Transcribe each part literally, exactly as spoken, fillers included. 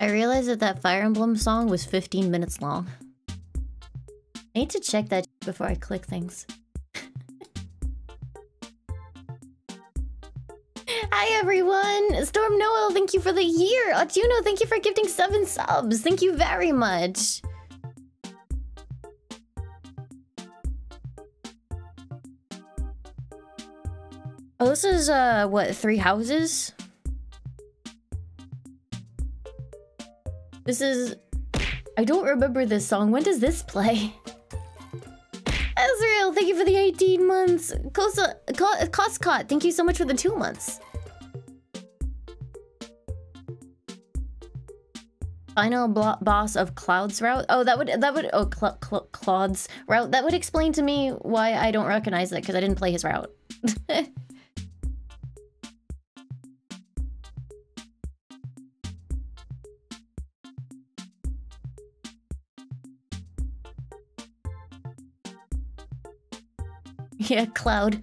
I realized that that Fire Emblem song was fifteen minutes long. I need to check that before I click things. Hi everyone! Storm Noel, thank you for the year! Otuno, thank you for gifting seven subs! Thank you very much! Oh, this is, uh, what, Three Houses? This is... I don't remember this song. When does this play? Ezreal, thank you for the eighteen months! Kosa... Coscott, thank you so much for the two months! Final boss of Cloud's route? Oh, that would... that would... Oh, Cl Cl Claude's route? That would explain to me why I don't recognize that, because I didn't play his route. Yeah, Cloud.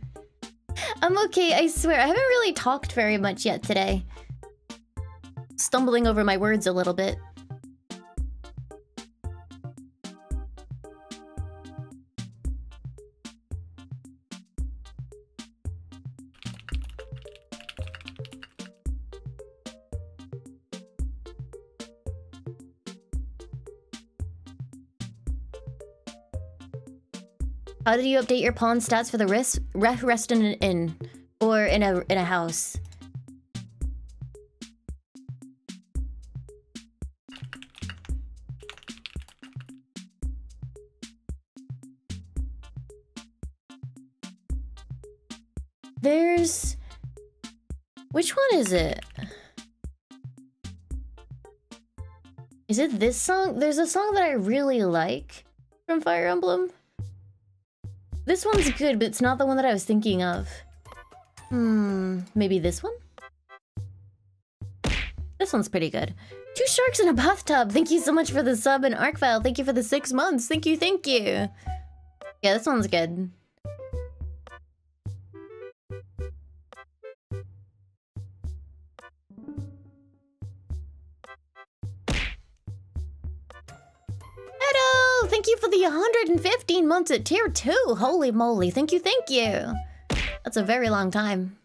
I'm okay, I swear. I haven't really talked very much yet today. Stumbling over my words a little bit. How do you update your pawn stats for the rest, rest in an inn or in a in a house? There's which one is it? Is it this song? There's a song that I really like from Fire Emblem. This one's good, but it's not the one that I was thinking of. Hmm, maybe this one? This one's pretty good. Two sharks in a bathtub! Thank you so much for the sub, and Arcfile, thank you for the six months! Thank you, thank you! Yeah, this one's good. Hello! Thank you for the one hundred fifteen months at tier two! Holy moly, thank you, thank you! That's a very long time.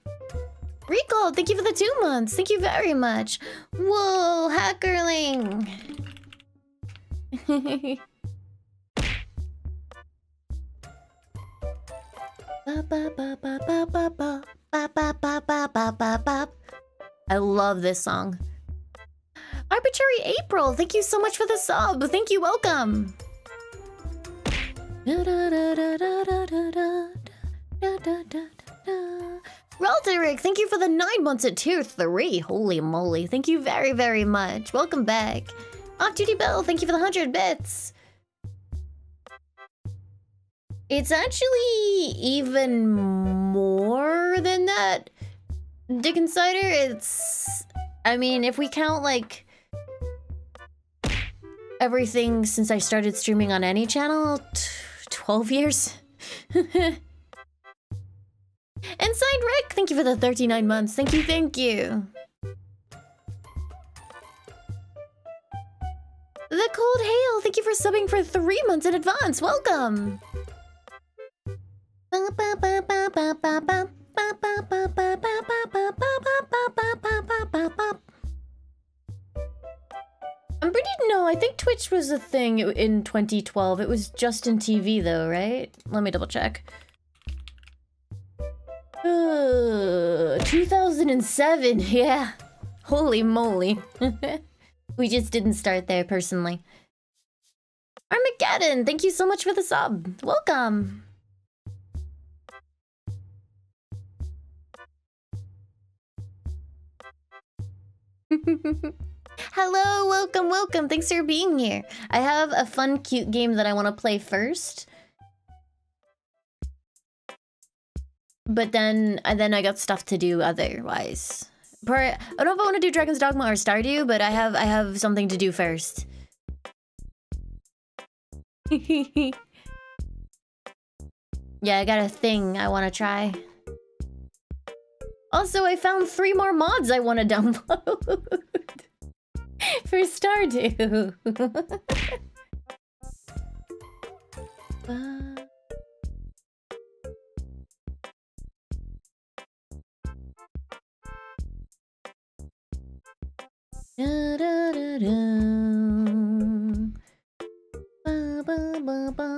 Rico, thank you for the two months! Thank you very much! Whoa, hackerling! I love this song. Arbitrary April, thank you so much for the sub. Thank you, welcome. Ralteric, thank you for the nine months at tier three. Holy moly, thank you very, very much. Welcome back. Off Duty Bell, thank you for the hundred bits. It's actually even more than that. Dick Insider, it's... I mean, if we count, like... everything since I started streaming on any channel, twelve years. Inside Rick, thank you for the thirty-nine months. Thank you, thank you. The Cold Hail, thank you for subbing for three months in advance. Welcome. I'm pretty... no, I think Twitch was a thing in twenty twelve. It was Justin T V though, right? Let me double check. Uh, two thousand seven, yeah. Holy moly. We just didn't start there, personally. Armageddon, thank you so much for the sub. Welcome. Hello, welcome, welcome. Thanks for being here. I have a fun, cute game that I want to play first. But then, and then I got stuff to do otherwise. Per, I don't know if I want to do Dragon's Dogma or Stardew, but I have I have something to do first. Yeah, I got a thing I want to try. Also, I found three more mods I want to download. for Stardew. uh. Da, da, da, da. Ba, ba, ba, ba, ba.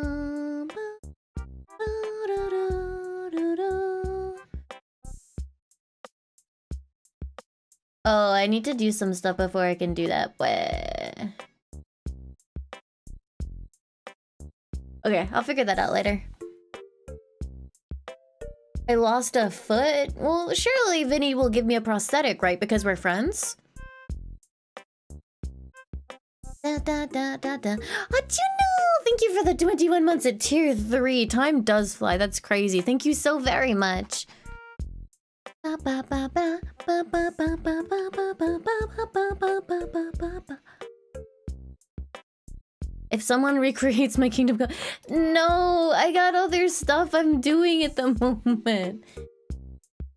Ba, da, da, da, da. Oh, I need to do some stuff before I can do that, but... Okay, I'll figure that out later. I lost a foot? Well, surely Vinny will give me a prosthetic, right? Because we're friends? Da, da, da, da, da. Oh, Juno! Thank you for the twenty-one months at tier three. Time does fly. That's crazy. Thank you so very much. If someone recreates my Kingdom Come... No, I got other stuff I'm doing at the moment.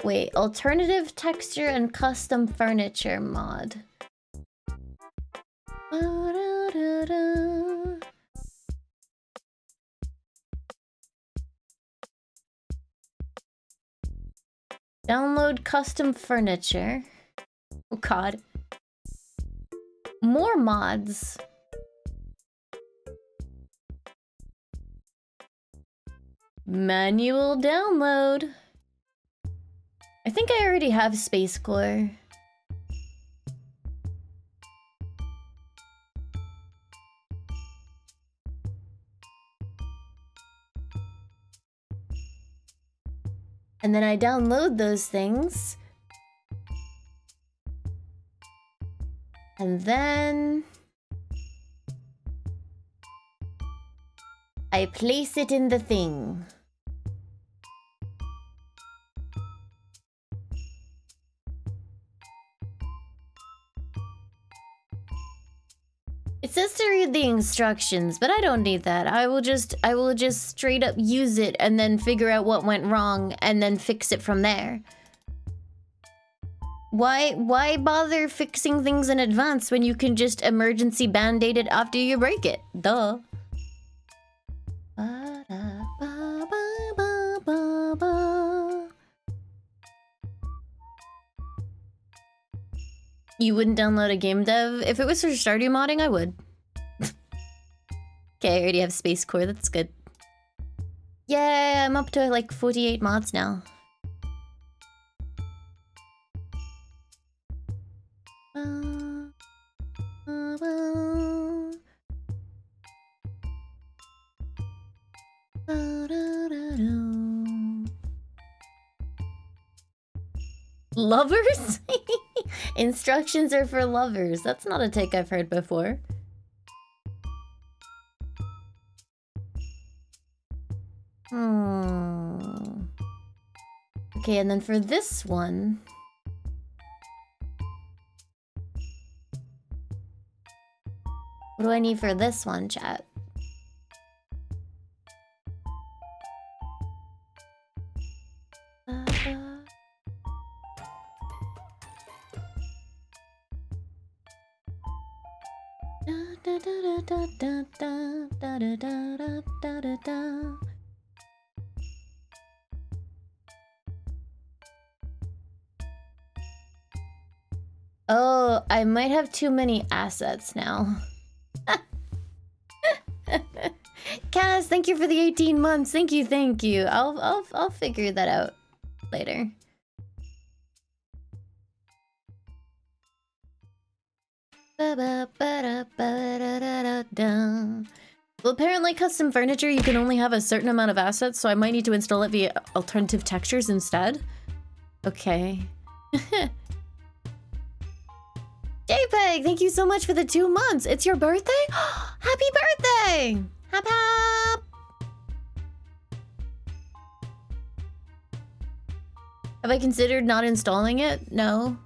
Wait, alternative texture and custom furniture mod. Da, da, da. Download custom furniture. Oh god. More mods. Manual download. I think I already have Space Core. And then I download those things. And then... I place it in the thing. It says to read the instructions, but I don't need that. I will just, I will just straight up use it and then figure out what went wrong and then fix it from there. Why, why bother fixing things in advance when you can just emergency band-aid it after you break it? Duh. You wouldn't download a game dev? If it was for Stardew modding, I would. Okay, I already have Space Core, that's good. Yeah, I'm up to like forty-eight mods now. Uh, uh, uh. Da, da, da, da. Lovers? Instructions are for lovers. That's not a take I've heard before. Hmm. Okay, and then for this one... What do I need for this one, chat? Oh, I might have too many assets now. Cass, thank you for the eighteen months. Thank you, thank you. I'll I'll I'll figure that out later. Well, apparently custom furniture, you can only have a certain amount of assets, so I might need to install it via alternative textures instead. Okay. JPEG, thank you so much for the two months! It's your birthday? Happy birthday! Hop hop! Have I considered not installing it? No.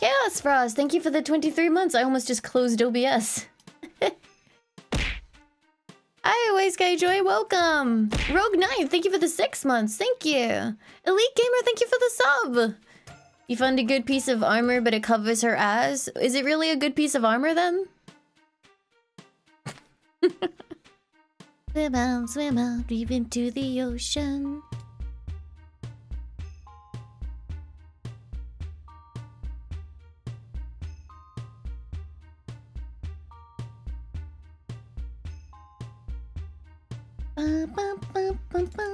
Chaos Frost, thank you for the twenty-three months. I almost just closed O B S. Hi, Waste Guy Joy, welcome. Rogue Knight, thank you for the six months. Thank you. Elite Gamer, thank you for the sub. You found a good piece of armor, but it covers her ass. Is it really a good piece of armor then? Swim out, swim out, deep into the ocean. Ba, ba, ba, ba, ba.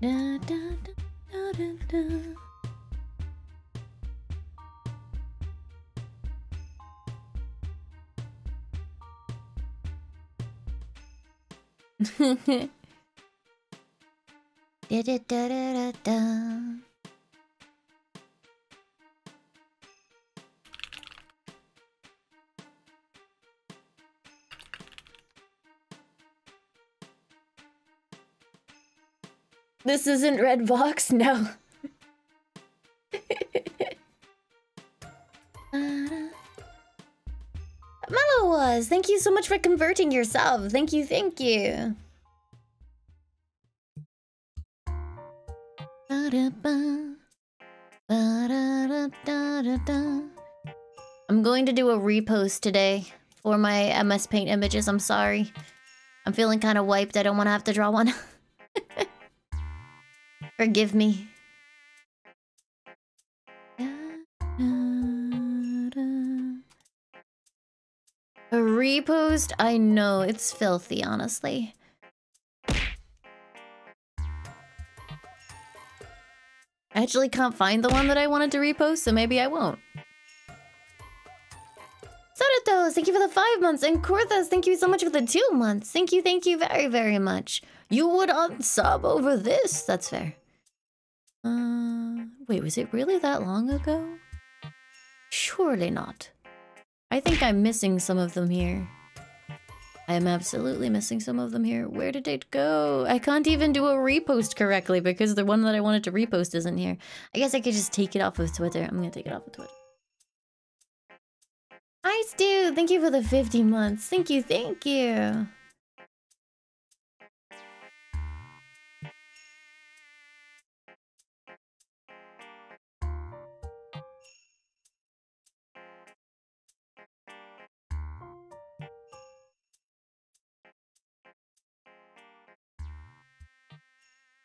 Da, da, da, da, da. da, da, da, da, da, da. This isn't Red Vox? No. Mellow was, thank you so much for converting yourself. Thank you, thank you. I'm going to do a repost today for my M S Paint images, I'm sorry. I'm feeling kind of wiped, I don't want to have to draw one. Forgive me. A repost? I know, it's filthy, honestly. I actually can't find the one that I wanted to repost, so maybe I won't. Sodatos, thank you for the five months. And Korthas, thank you so much for the two months. Thank you, thank you very, very much. You would unsub over this? That's fair. Uh, wait, was it really that long ago? Surely not. I think I'm missing some of them here. I am absolutely missing some of them here. Where did it go? I can't even do a repost correctly because the one that I wanted to repost isn't here. I guess I could just take it off of Twitter. I'm gonna take it off of Twitter. Hi, Stu! Thank you for the fifty months. Thank you, thank you.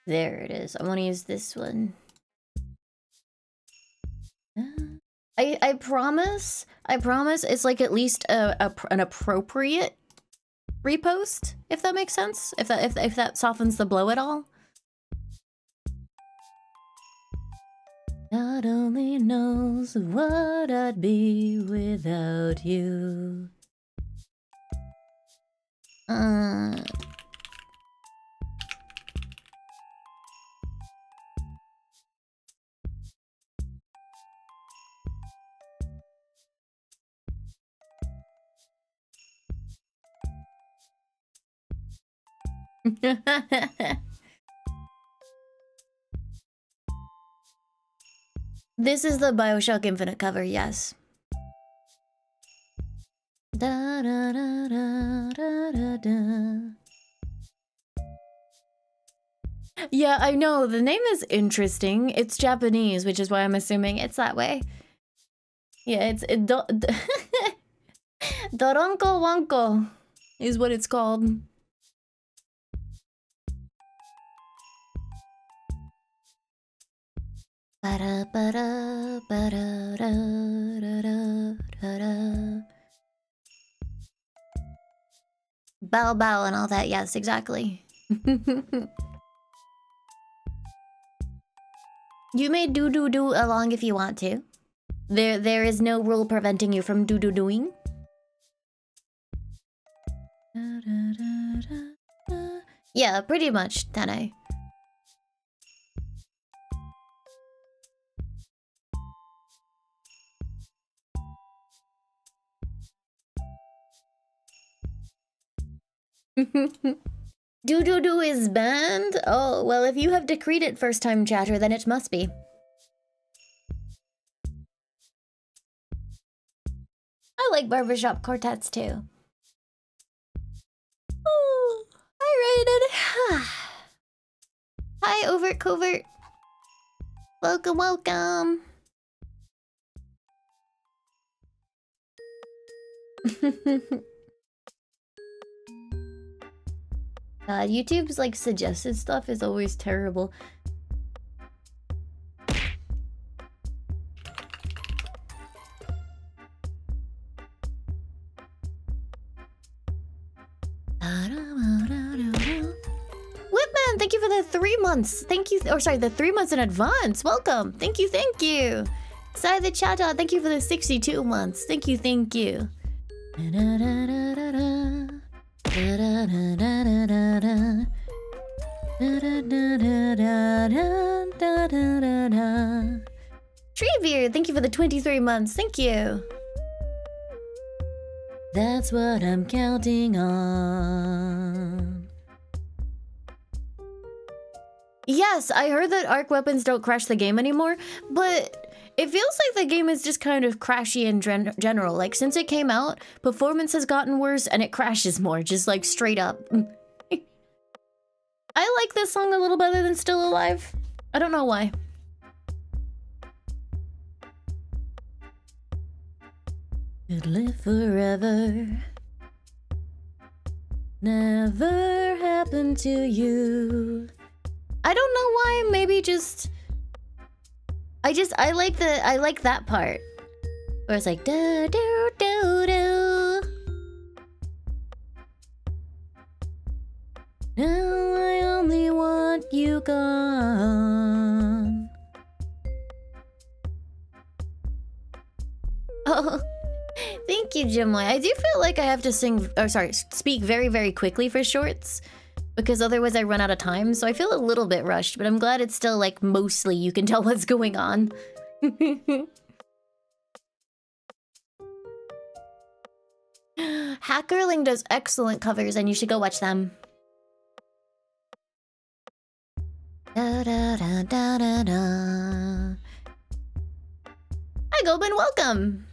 There it is. I want to use this one. I I promise. I promise. It's like at least a, a an appropriate repost, if that makes sense. If that if if that softens the blow at all. God only knows what I'd be without you. Uh. This is the BioShock Infinite cover, yes. Da, da, da, da, da, da. Yeah, I know, the name is interesting. It's Japanese, which is why I'm assuming it's that way. Yeah, it's... It, do, Doronko Wanko is what it's called. Ba-da, ba-da, ba-da, da, da, da, da, da. Bow bow and all that, yes, exactly. You may do do do along if you want to. There there is no rule preventing you from do do doing. Da, da, da, da, da. Yeah, pretty much, Tanai. Doo-doo-doo is banned? Oh, well, if you have decreed it, first-time chatter, then it must be. I like barbershop quartets, too. Oh, I rated. Hi, Overt Covert. Welcome, welcome. Uh, YouTube's like suggested stuff is always terrible. Whipman, thank you for the three months. Thank you, th or sorry, the three months in advance. Welcome. Thank you, thank you. Sai the Chata, thank you for the sixty-two months. Thank you, thank you. Da da da da da da. Da da da da da da. Da da da da da da da da da. Treebeard, thank you for the twenty-three months. Thank you. That's what I'm counting on. Yes, I heard that arc weapons don't crash the game anymore, but it feels like the game is just kind of crashy in gen general. Like, since it came out, performance has gotten worse and it crashes more. Just, like, straight up. I like this song a little better than Still Alive. I don't know why. Could live forever. Never happened to you. I don't know why, maybe just... I just, I like the, I like that part. Where it's like, do, do, do, do. Now I only want you gone. Oh, thank you, Jimoy. I do feel like I have to sing, or sorry, speak very, very quickly for shorts. Because otherwise I run out of time, so I feel a little bit rushed, but I'm glad it's still, like, mostly you can tell what's going on. Hackerling does excellent covers, and you should go watch them. Da, da, da, da, da, da. Hi, Gobin, welcome!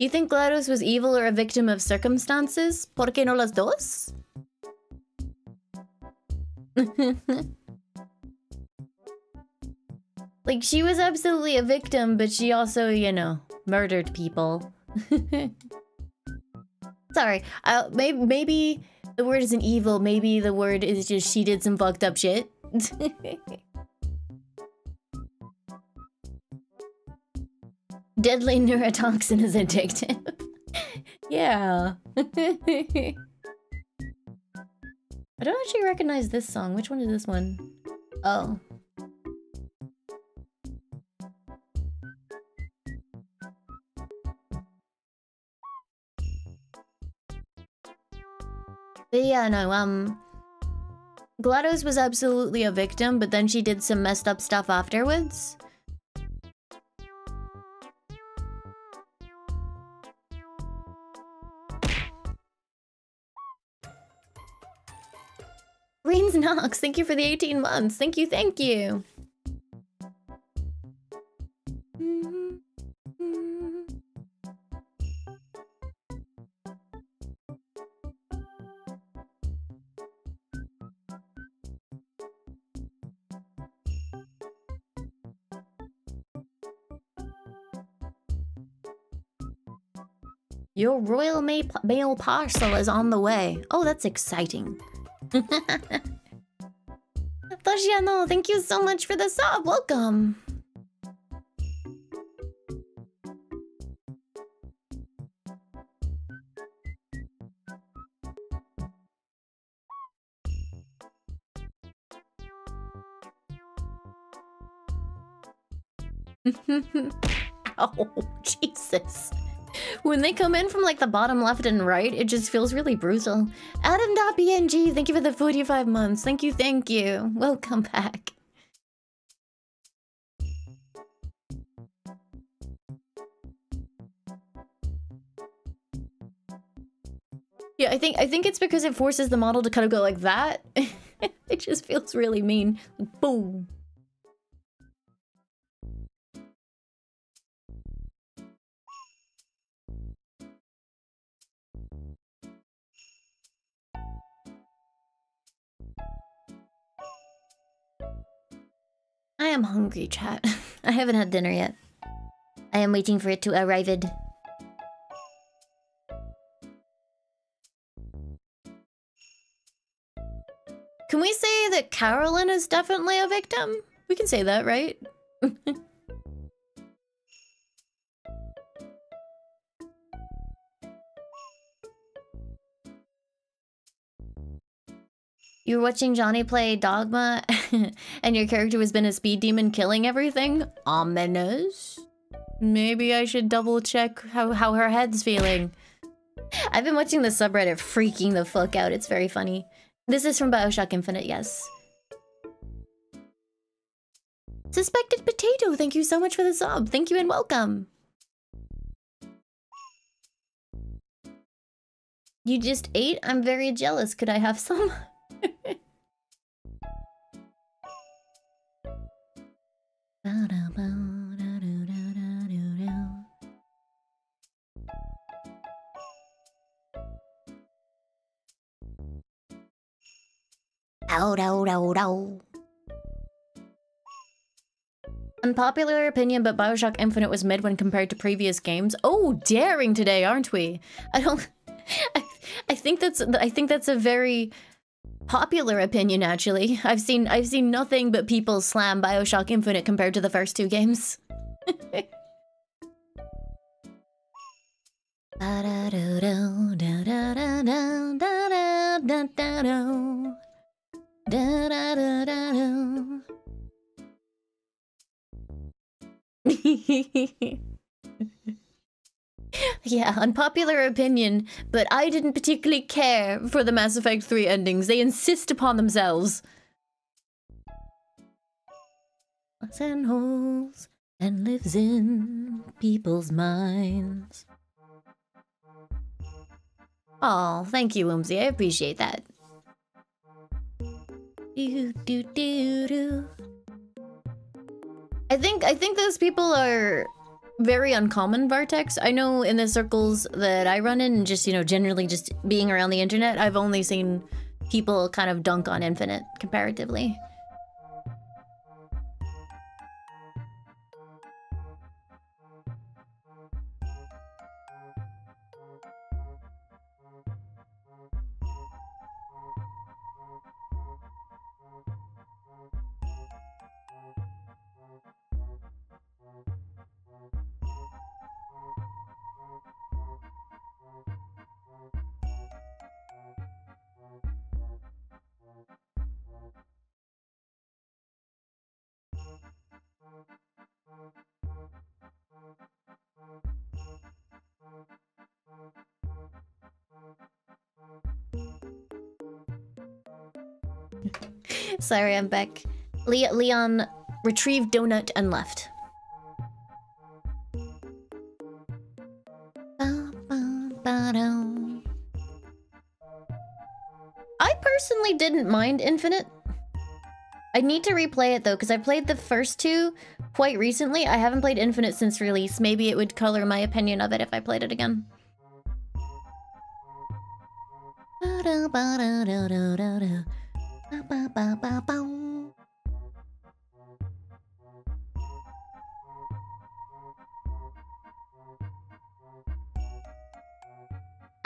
You think GLaDOS was evil or a victim of circumstances? ¿Por qué no las dos? Like, she was absolutely a victim, but she also, you know, murdered people. Sorry, uh, maybe, maybe the word isn't evil, maybe the word is just she did some fucked up shit. Deadly neurotoxin is addictive. Yeah. I don't actually recognize this song. Which one is this one? Oh. But yeah, no, um... GLaDOS was absolutely a victim, but then she did some messed up stuff afterwards. Rains Knox, thank you for the eighteen months. Thank you, thank you. Your royal mail parcel is on the way. Oh, that's exciting. Toshiano, thank you so much for the sub. Welcome. Oh, Jesus. When they come in from, like, the bottom left and right, it just feels really brutal. Adam.png, thank you for the forty-five months. Thank you, thank you. Welcome back. Yeah, I think I think it's because it forces the model to kind of go like that. It just feels really mean. Boom. I am hungry, chat. I haven't had dinner yet. I am waiting for it to arrive. -ed. Can we say that Carolyn is definitely a victim? We can say that, right? You're watching Johnny play Dogma, and your character has been a speed demon killing everything? Ominous? Maybe I should double check how, how her head's feeling. I've been watching the subreddit freaking the fuck out, it's very funny. This is from BioShock Infinite, yes. Suspected Potato, thank you so much for the sub. Thank you and welcome. You just ate? I'm very jealous. Could I have some? Ow, ow, ow, ow. Unpopular opinion, but BioShock Infinite was mid when compared to previous games. Oh, daring today, aren't we? I don't. I, I think that's. I think that's a very popular opinion. Actually, I've seen. I've seen nothing but people slam BioShock Infinite compared to the first two games. Da, da, da, da, da. Yeah, unpopular opinion, but I didn't particularly care for the Mass Effect three endings. They insist upon themselves. Holes and holes and lives in people's minds. Oh, thank you, Whimsy. I appreciate that. Do, do, do, do. I think I think those people are very uncommon, Vartex. I know in the circles that I run in, and just, you know, generally just being around the internet, I've only seen people kind of dunk on Infinite comparatively. Sorry, I'm back. Le Leon retrieved donut and left. I personally didn't mind Infinite. I need to replay it though, because I played the first two quite recently. I haven't played Infinite since release. Maybe it would color my opinion of it if I played it again.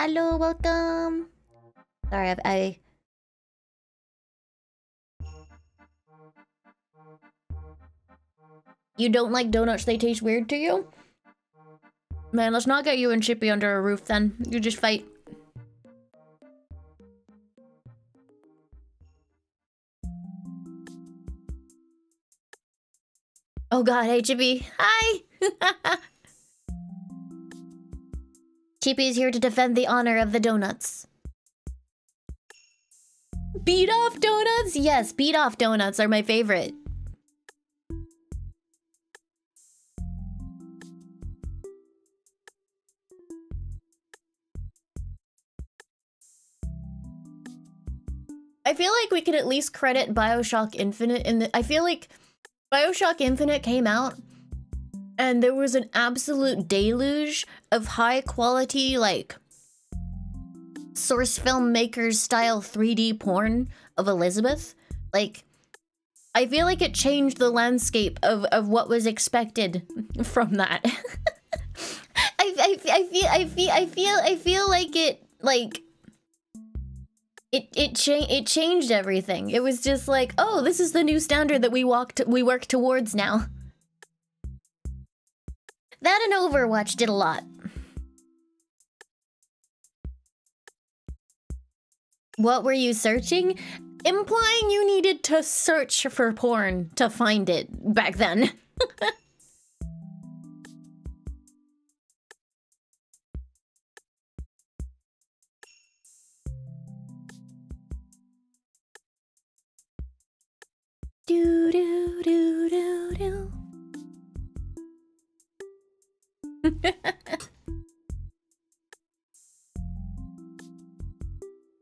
Hello, welcome. Sorry, I've, I. You don't like donuts? They taste weird to you? Man, let's not get you and Chippy under a roof then. You just fight. Oh god, hey Chippy. Hi! Chippy's here to defend the honor of the donuts. Beat off donuts? Yes, beat off donuts are my favorite. I feel like we can at least credit BioShock Infinite in the... I feel like BioShock Infinite came out and there was an absolute deluge of high quality, like, source filmmakers style three D porn of Elizabeth. Like, I feel like it changed the landscape of, of what was expected from that. I, I, I feel, I feel, I feel, I feel like it, like, it, it, cha it changed everything. It was just like, oh, this is the new standard that we walked, we work towards now. That and Overwatch did a lot. What were you searching? Implying you needed to search for porn to find it back then. Do do do do do.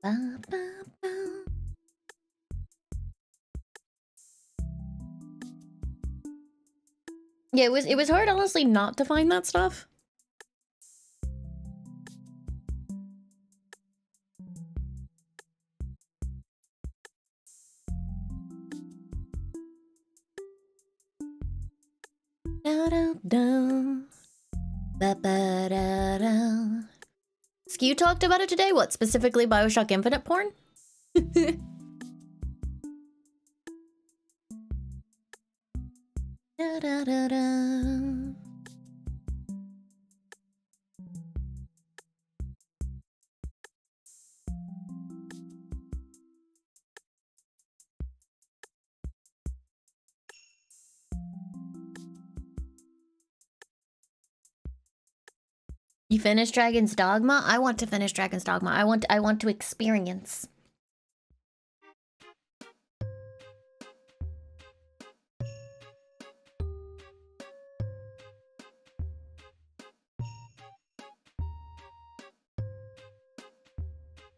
Ba, ba, ba. Yeah, it was it was hard, honestly, not to find that stuff. Da, da, da. Ba, ba, da, da. Skew talked about it today. What, specifically BioShock Infinite porn? Da, da, da, da. You finished Dragon's Dogma? I want to finish Dragon's Dogma. I want to, I want to experience.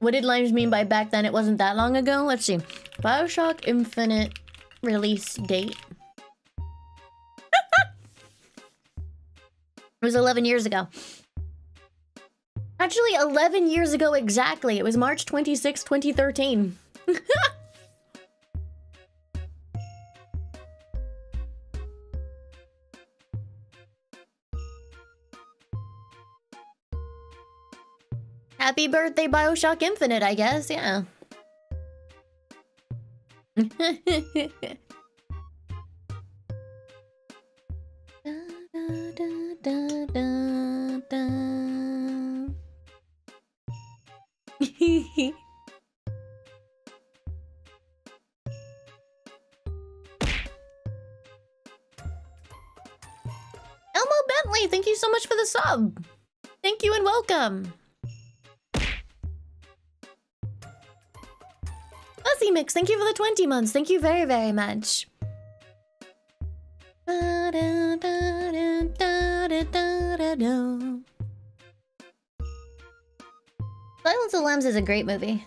What did Limes mean by back then? It wasn't that long ago? Let's see. BioShock Infinite release date. It was eleven years ago. Actually, eleven years ago exactly. It was March twenty-sixth, twenty thirteen. Happy birthday, BioShock Infinite, I guess, yeah. Elmo Bentley, thank you so much for the sub. Thank you and welcome. Fuzzy Mix, thank you for the twenty months. Thank you very, very much. Silence of the Lambs is a great movie.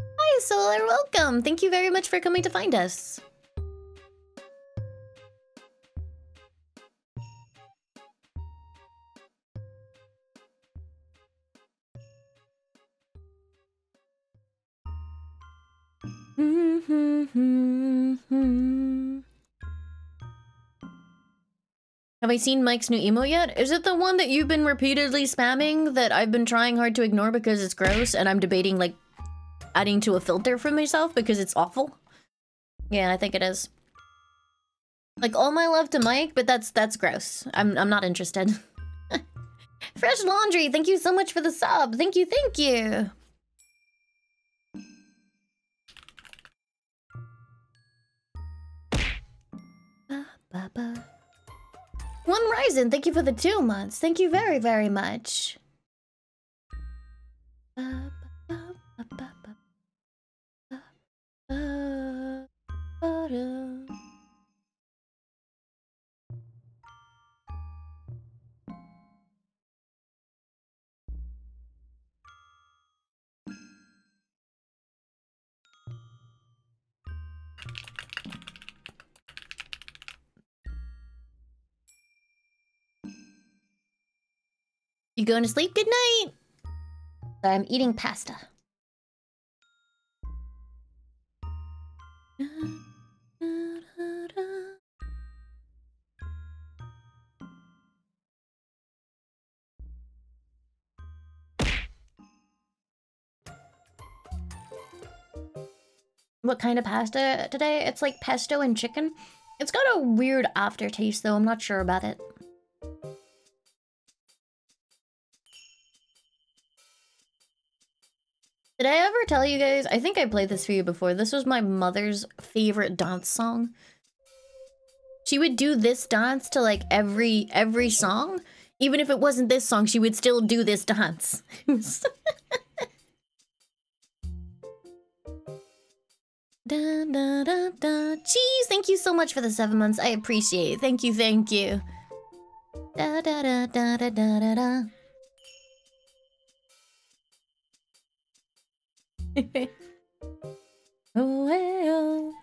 Hi, Solar, welcome. Thank you very much for coming to find us. Have I seen Mike's new emo yet? Is it the one that you've been repeatedly spamming that I've been trying hard to ignore because it's gross and I'm debating, like, adding to a filter for myself because it's awful? Yeah, I think it is. Like, all my love to Mike, but that's that's gross. I'm, I'm not interested. Fresh Laundry, thank you so much for the sub. Thank you, thank you. Ba, ba, ba. One Ryzen, thank you for the two months. Thank you very, very much. You going to sleep? Good night. I'm eating pasta. What kind of pasta today? It's like pesto and chicken. It's got a weird aftertaste though, I'm not sure about it. Did I ever tell you guys? I think I played this for you before. This was my mother's favorite dance song. She would do this dance to like every every song. Even if it wasn't this song, she would still do this dance. Da, da, da, da. Jeez, thank you so much for the seven months. I appreciate it. Thank you, thank you. Da, da, da, da, da, da, da. Oh, hey, oh.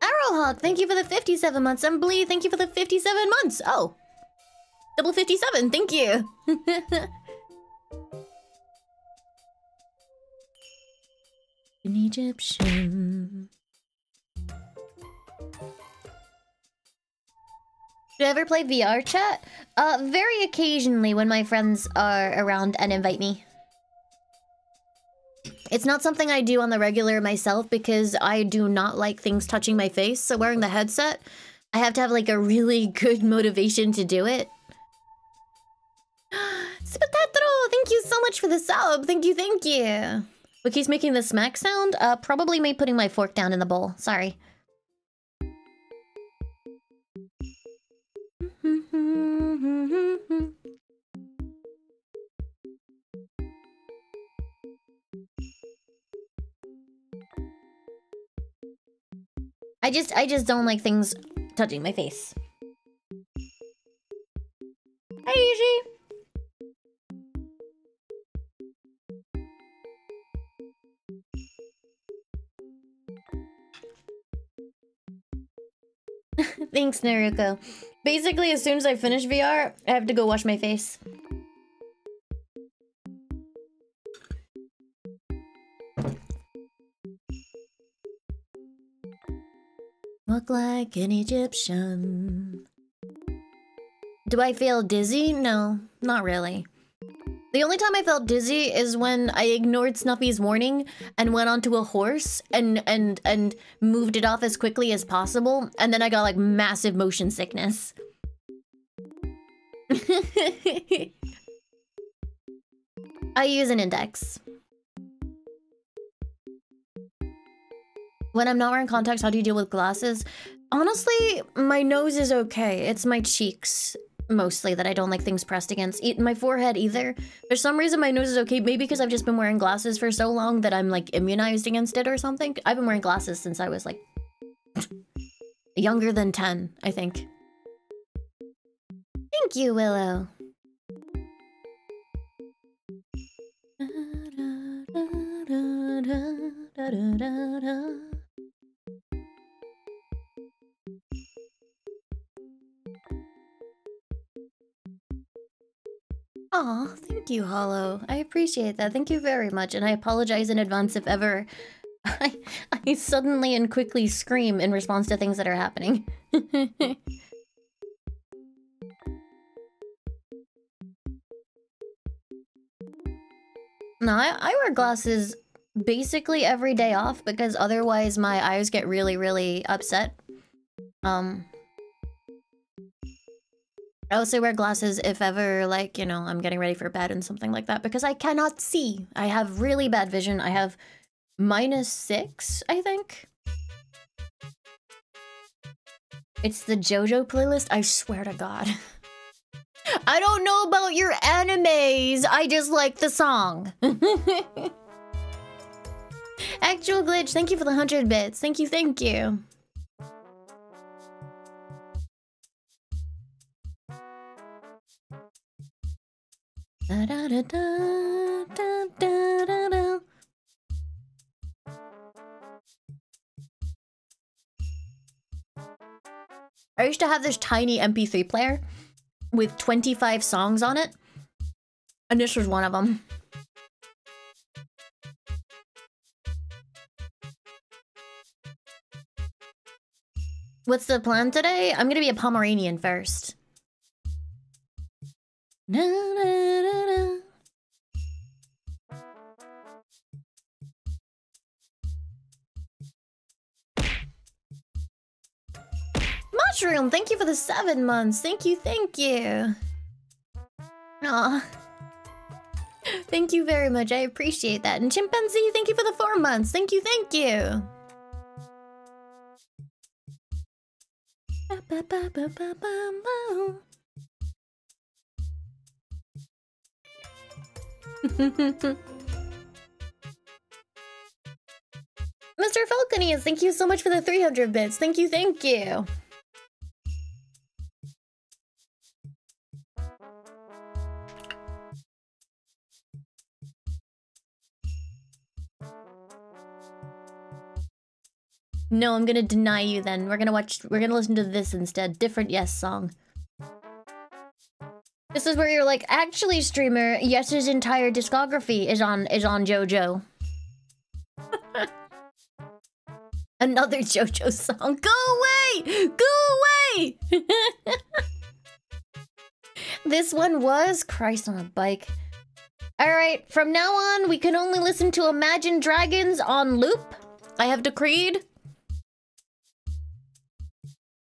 Arrowhawk, thank you for the fifty-seven months. And Blee, thank you for the fifty-seven months. Oh, double fifty-seven. Thank you. An Egyptian. Do I ever play V R chat? Uh, very occasionally when my friends are around and invite me. It's not something I do on the regular myself because I do not like things touching my face. So wearing the headset, I have to have like a really good motivation to do it. Spectatro, thank you so much for the sub. Thank you, thank you. Wiki's making the smack sound. Uh, probably me putting my fork down in the bowl. Sorry. I just, I just don't like things touching my face. Hi, Yuji. Thanks, Naruko. Basically, as soon as I finish V R, I have to go wash my face. Walk like an Egyptian. Do I feel dizzy? No, not really. The only time I felt dizzy is when I ignored Snuffy's warning and went onto a horse and and and moved it off as quickly as possible, and then I got like massive motion sickness. I use an index. When I'm not wearing contacts, how do you deal with glasses? Honestly, my nose is okay. It's my cheeks. Mostly that I don't like things pressed against my forehead either. For some reason my nose is okay, maybe because I've just been wearing glasses for so long that I'm like immunized against it or something. I've been wearing glasses since I was like younger than ten, I think. Thank you, Willow. Aw, thank you, Hollow. I appreciate that. Thank you very much, and I apologize in advance if ever I, I suddenly and quickly scream in response to things that are happening. No, I, I wear glasses basically every day off because otherwise my eyes get really, really upset. Um... I also wear glasses if ever, like, you know, I'm getting ready for bed and something like that, because I cannot see. I have really bad vision. I have minus six, I think. It's the JoJo playlist? I swear to God. I don't know about your animes. I just like the song. Actual Glitch, thank you for the hundred bits. Thank you, thank you. Da da da da da da da da. I used to have this tiny M P three player with twenty-five songs on it, and this was one of them. What's the plan today? I'm gonna be a Pomeranian first. Na, na, na, na. Mushroom, thank you for the seven months. Thank you, thank you. Aw. Thank you very much. I appreciate that. And Chimpanzee, thank you for the four months. Thank you, thank you. Ba, ba, ba, ba, ba, ba. Mister Falconius, thank you so much for the three hundred bits. Thank you, thank you. No, I'm gonna deny you then. We're gonna watch, we're gonna listen to this instead. Different Yes song. This is where you're like, actually, streamer, Yes's entire discography is on is on JoJo. Another JoJo song. Go away! Go away! This one was Christ on a Bike. Alright, from now on, we can only listen to Imagine Dragons on loop. I have decreed.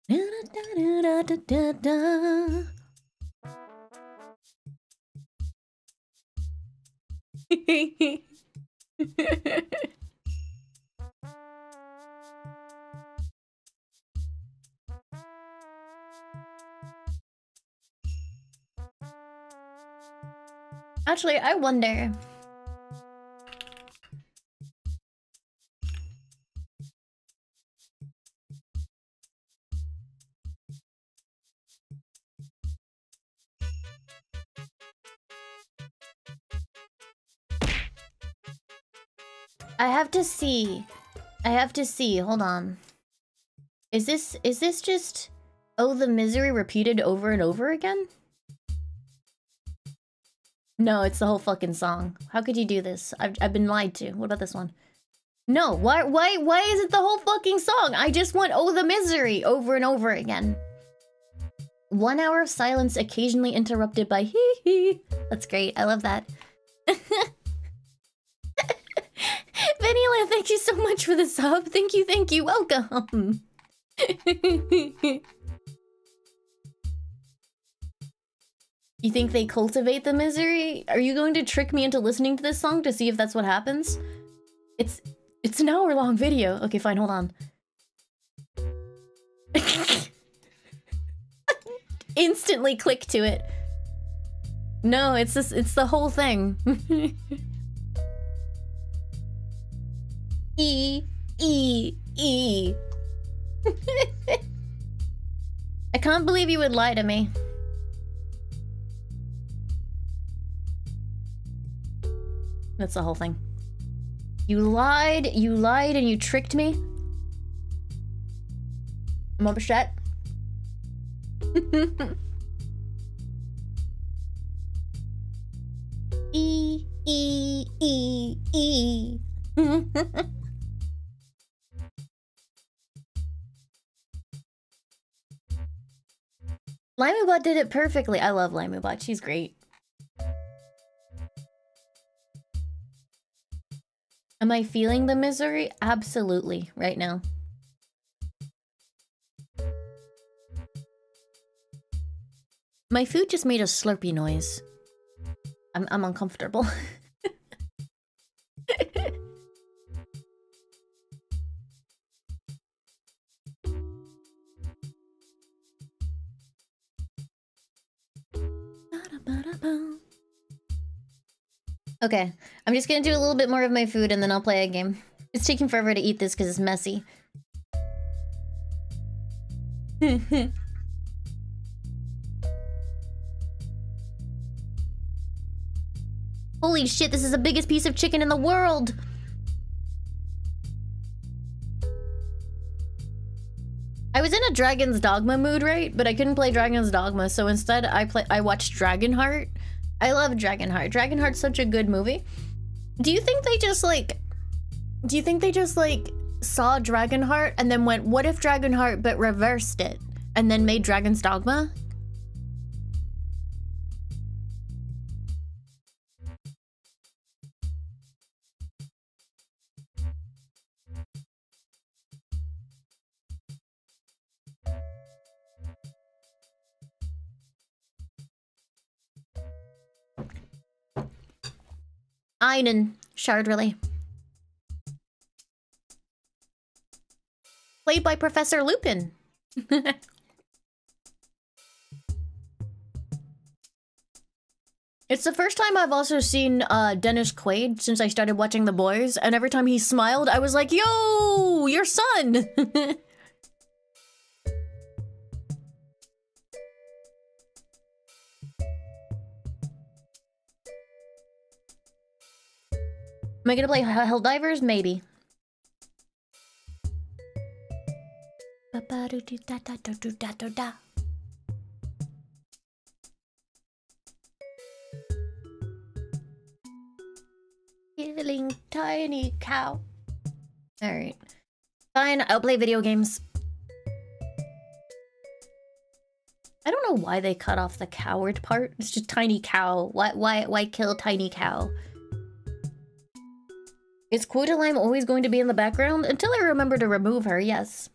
Da, da, da, da, da, da. Actually, I wonder. I have to see. I have to see. Hold on. Is this is this just Oh the Misery repeated over and over again? No, it's the whole fucking song. How could you do this? I've I've been lied to. What about this one? No, why why why is it the whole fucking song? I just want Oh the Misery over and over again. One hour of silence occasionally interrupted by hee hee. That's great. I love that. Vanilla, thank you so much for the sub. Thank you, thank you. Welcome. You think they cultivate the misery? Are you going to trick me into listening to this song to see if that's what happens? It's it's an hour long video. Okay, fine. Hold on. Instantly click to it. No, it's this. It's the whole thing. E, E, E. I can't believe you would lie to me. That's the whole thing. You lied, you lied, and you tricked me. I'm upset. E, E, E, E. Laimubot did it perfectly. I love Laimubot. She's great. Am I feeling the misery? Absolutely, right now. My food just made a slurpy noise. I'm, I'm uncomfortable. Okay, I'm just gonna do a little bit more of my food and then I'll play a game. It's taking forever to eat this because it's messy. Holy shit, this is the biggest piece of chicken in the world! I was in a Dragon's Dogma mood, right? But I couldn't play Dragon's Dogma, so instead I play- I watched Dragonheart. I love Dragonheart. Dragonheart's such a good movie. Do you think they just, like... Do you think they just, like, saw Dragonheart and then went, what if Dragonheart, but reversed it? And then made Dragon's Dogma? Einon, Shard Relay. Played by Professor Lupin. It's the first time I've also seen uh, Dennis Quaid since I started watching The Boys, and every time he smiled, I was like, yo, your son! Am I gonna play Helldivers? Maybe. Killing tiny cow. Alright. Fine, I'll play video games. I don't know why they cut off the coward part. It's just tiny cow. Why why why kill tiny cow? Is Quota Lime always going to be in the background? Until I remember to remove her, yes.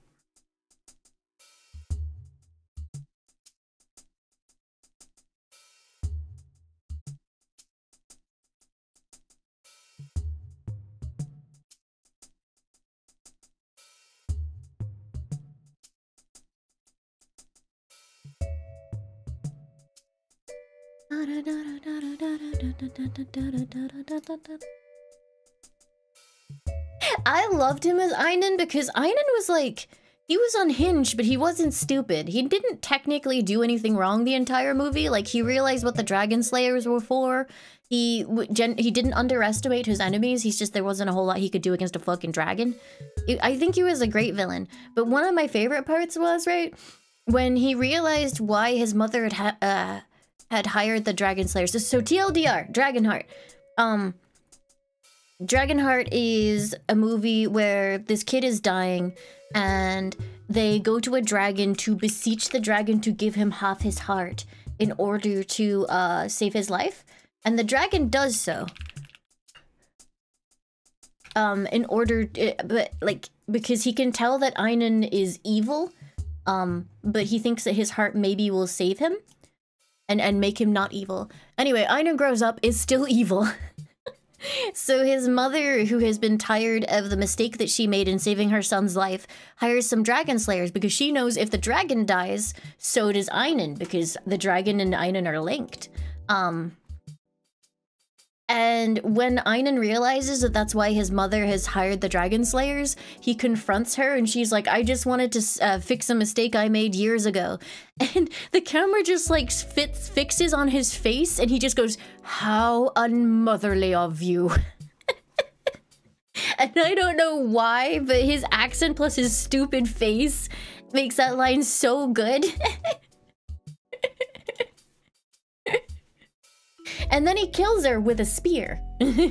I loved him as Einon because Einon was like, he was unhinged, but he wasn't stupid. He didn't technically do anything wrong the entire movie. Like, he realized what the Dragon Slayers were for. He gen he didn't underestimate his enemies. He's just, there wasn't a whole lot he could do against a fucking dragon. I think he was a great villain. But one of my favorite parts was, right, when he realized why his mother had, ha uh, had hired the Dragon Slayers. So, so T L D R, Dragonheart. Um... Dragonheart is a movie where this kid is dying and they go to a dragon to beseech the dragon to give him half his heart in order to uh, save his life. And the dragon does so. Um, in order, it, but like, because he can tell that Einon is evil, um, but he thinks that his heart maybe will save him and, and make him not evil. Anyway, Einon grows up, is still evil. So his mother, who has been tired of the mistake that she made in saving her son's life, hires some dragon slayers because she knows if the dragon dies, so does Einon, because the dragon and Einon are linked. Um, and when Einon realizes that that's why his mother has hired the dragon slayers, he confronts her and she's like, I just wanted to uh, fix a mistake I made years ago. And the camera just like fits, fixes on his face and he just goes, how unmotherly of you. And I don't know why, but his accent plus his stupid face makes that line so good. And then he kills her with a spear. I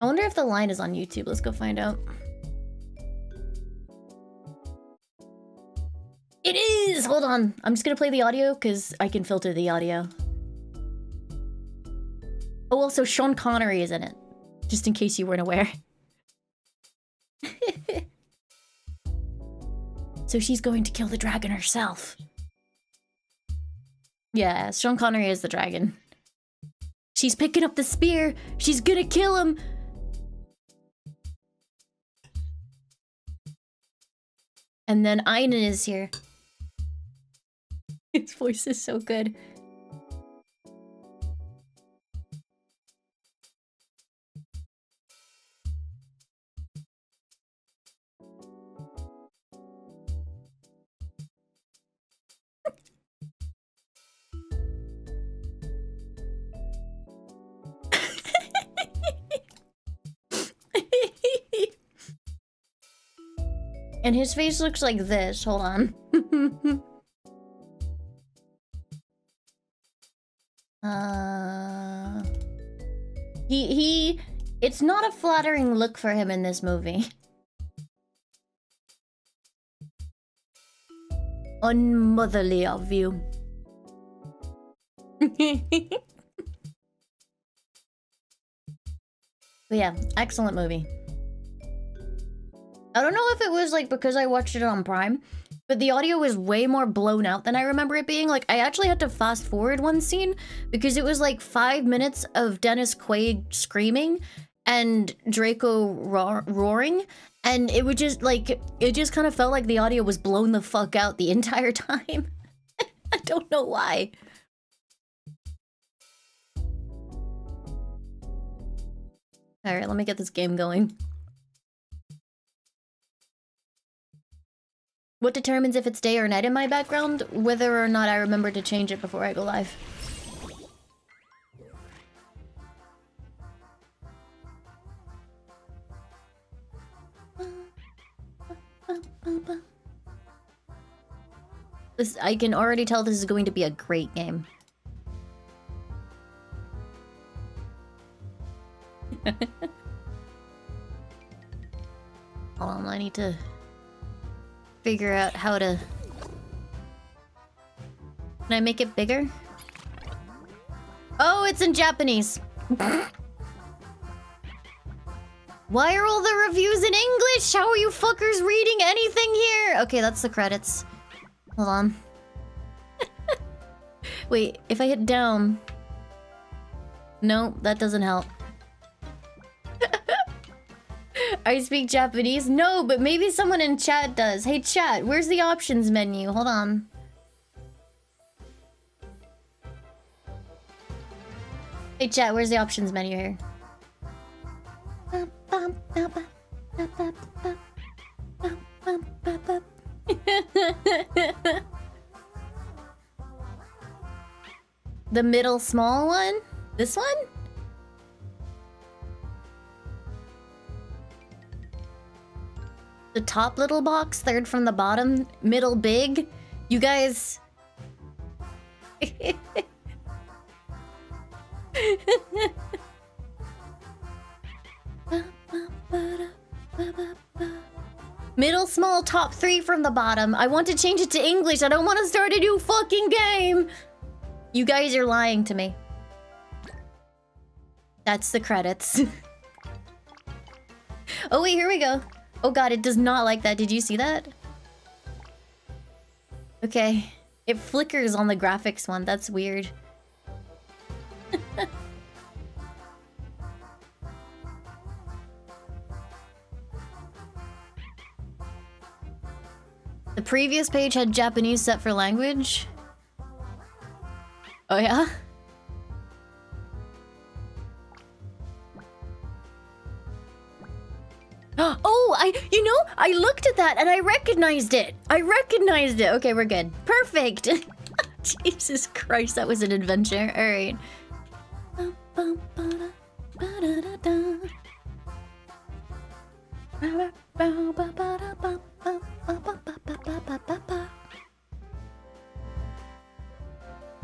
wonder if the line is on YouTube. Let's go find out. It is! Hold on. I'm just gonna play the audio because I can filter the audio. Oh, also Sean Connery is in it. Just in case you weren't aware. so she's going to kill the dragon herself. Yeah, Sean Connery is the dragon. She's picking up the spear. She's gonna kill him. And then Einon is here. His voice is so good. And his face looks like this. Hold on. uh, he he. It's not a flattering look for him in this movie. Unmotherly of you. But yeah, excellent movie. I don't know if it was like because I watched it on Prime, but the audio was way more blown out than I remember it being. Like, I actually had to fast forward one scene because it was like five minutes of Dennis Quaid screaming and Draco ro roaring. And it would just like, it just kind of felt like the audio was blown the fuck out the entire time. I don't know why. All right, let me get this game going. What determines if it's day or night in my background? Whether or not I remember to change it before I go live. This, I can already tell this is going to be a great game. Hold on, I need to... figure out how to... Can I make it bigger? Oh, it's in Japanese! Why are all the reviews in English? How are you fuckers reading anything here? Okay, that's the credits. Hold on. Wait, if I hit down... No, that doesn't help. I speak Japanese? No, but maybe someone in chat does. Hey chat, where's the options menu? Hold on. Hey chat, where's the options menu here? The middle small one? This one? The top little box, third from the bottom, middle big. You guys... Middle small, top three from the bottom. I want to change it to English. I don't want to start a new fucking game. You guys are lying to me. That's the credits. Oh wait, here we go. Oh god, it does not like that. Did you see that? Okay. It flickers on the graphics one. That's weird. The previous page had Japanese set for language. Oh yeah? Oh, I, you know, I looked at that and I recognized it. I recognized it. Okay, we're good. Perfect. Jesus Christ, that was an adventure. All right.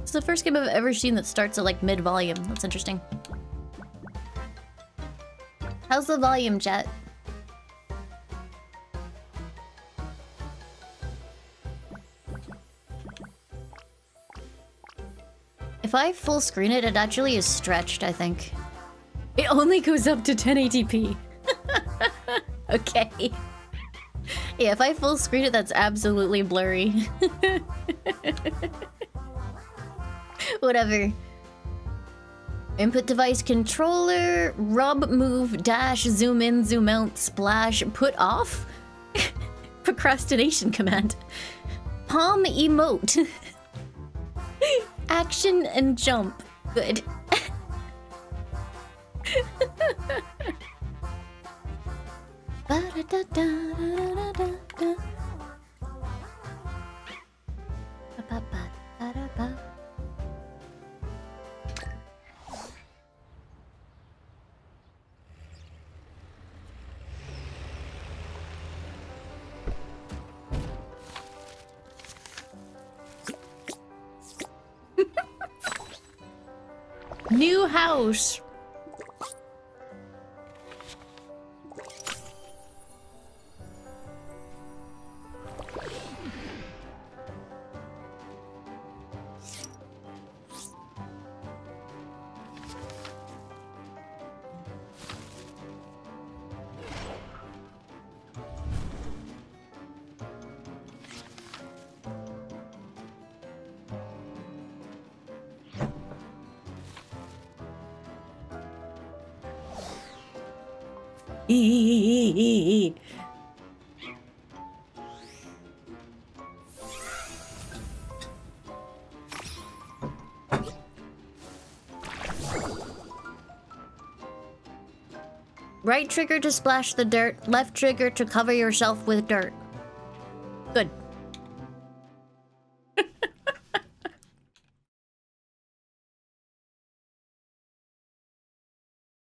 It's the first game I've ever seen that starts at like mid-volume. That's interesting. How's the volume, chat? If I full screen it, it actually is stretched, I think. It only goes up to ten eighty p. Okay. Yeah, if I full screen it, that's absolutely blurry. Whatever. Input device controller, rub, move, dash, zoom in, zoom out, splash, put off? Procrastination command. Palm emote. Action and jump. Good. New house. Right trigger to splash the dirt, left trigger to cover yourself with dirt. Good.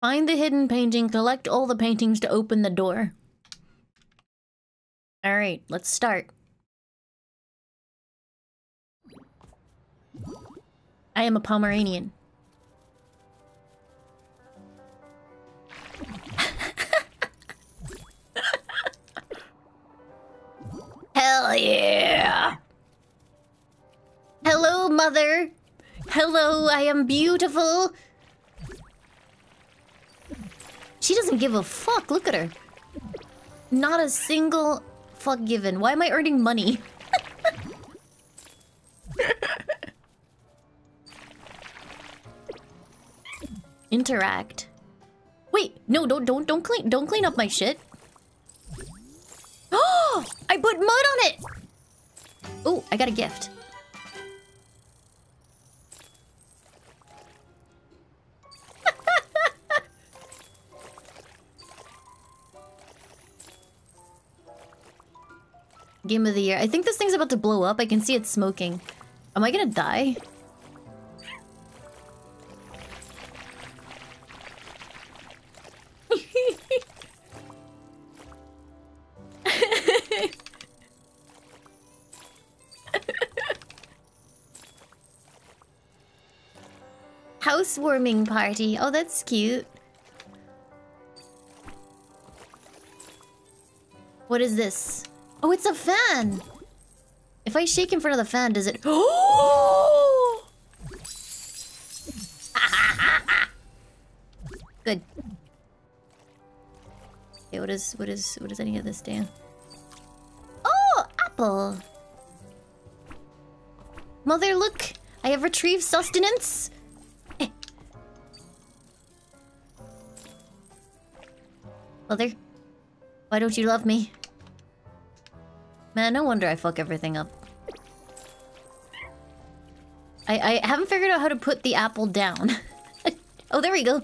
Find the hidden painting, collect all the paintings to open the door. Alright, let's start. I am a Pomeranian. Hell yeah! Hello, mother! Hello, I am beautiful! She doesn't give a fuck, look at her. Not a single fuck given. Why am I earning money? Interact. Wait, no, don't don't don't clean don't clean up my shit. Oh, I put mud on it! Oh, I got a gift. Game of the year. I think this thing's about to blow up. I can see it smoking. Am I gonna die? Housewarming party. Oh, that's cute. What is this? Oh, it's a fan! If I shake in front of the fan, does it... Oh! Good. Okay, what is... what is... what is any of this do? Oh! Apple! Mother, look! I have retrieved sustenance! Eh. Mother, why don't you love me? Man, no wonder I fuck everything up. I, I haven't figured out how to put the apple down. Oh, there we go.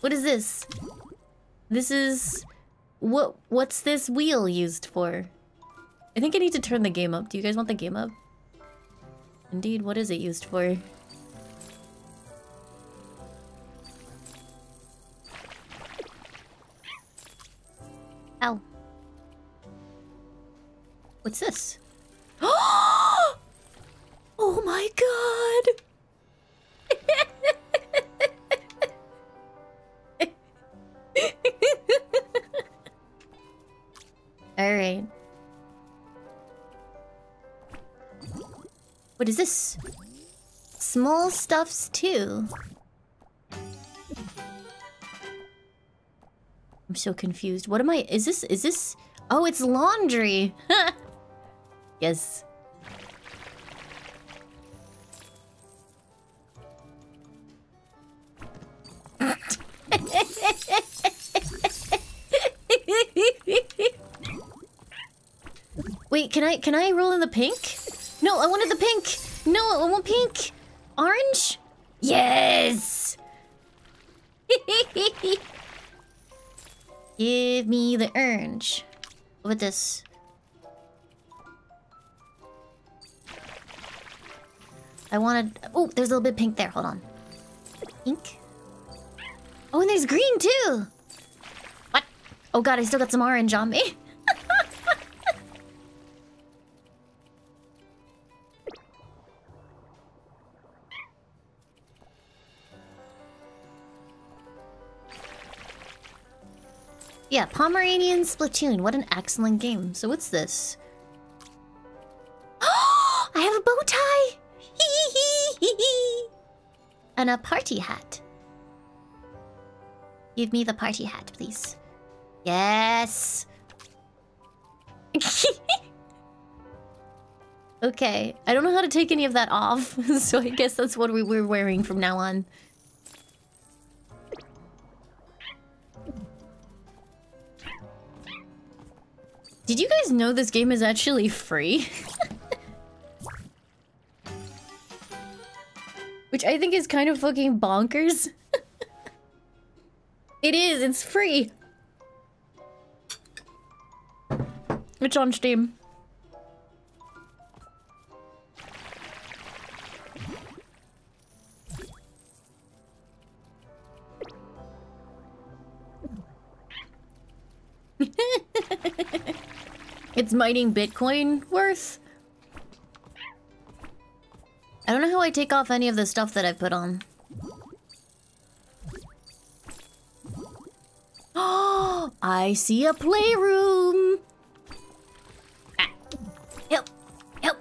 What is this? This is... What, what's this wheel used for? I think I need to turn the game up. Do you guys want the game up? Indeed, what is it used for? Ow. What's this? Oh my god! Alright. What is this? Small stuffs too. I'm so confused. What am I? Is this? Is this? Oh, it's laundry. Yes. Wait, can I can I roll in the pink? No, I wanted the pink. No, I want pink. Orange? Yes. Give me the orange. What about this? I wanted. Oh, there's a little bit of pink there. Hold on. Pink. Oh, and there's green too. What? Oh god, I still got some orange on me. Yeah, Pomeranian Splatoon. What an excellent game. So what's this? Oh, I have a bow tie! And a party hat. Give me the party hat, please. Yes! Okay, I don't know how to take any of that off, so I guess that's what we were wearing from now on. Did you guys know this game is actually free? Which I think is kind of fucking bonkers. It is, it's free. It's on Steam. It's mining Bitcoin worth. I don't know how I take off any of the stuff that I put on. Oh, I see a playroom. Ah. Help, help.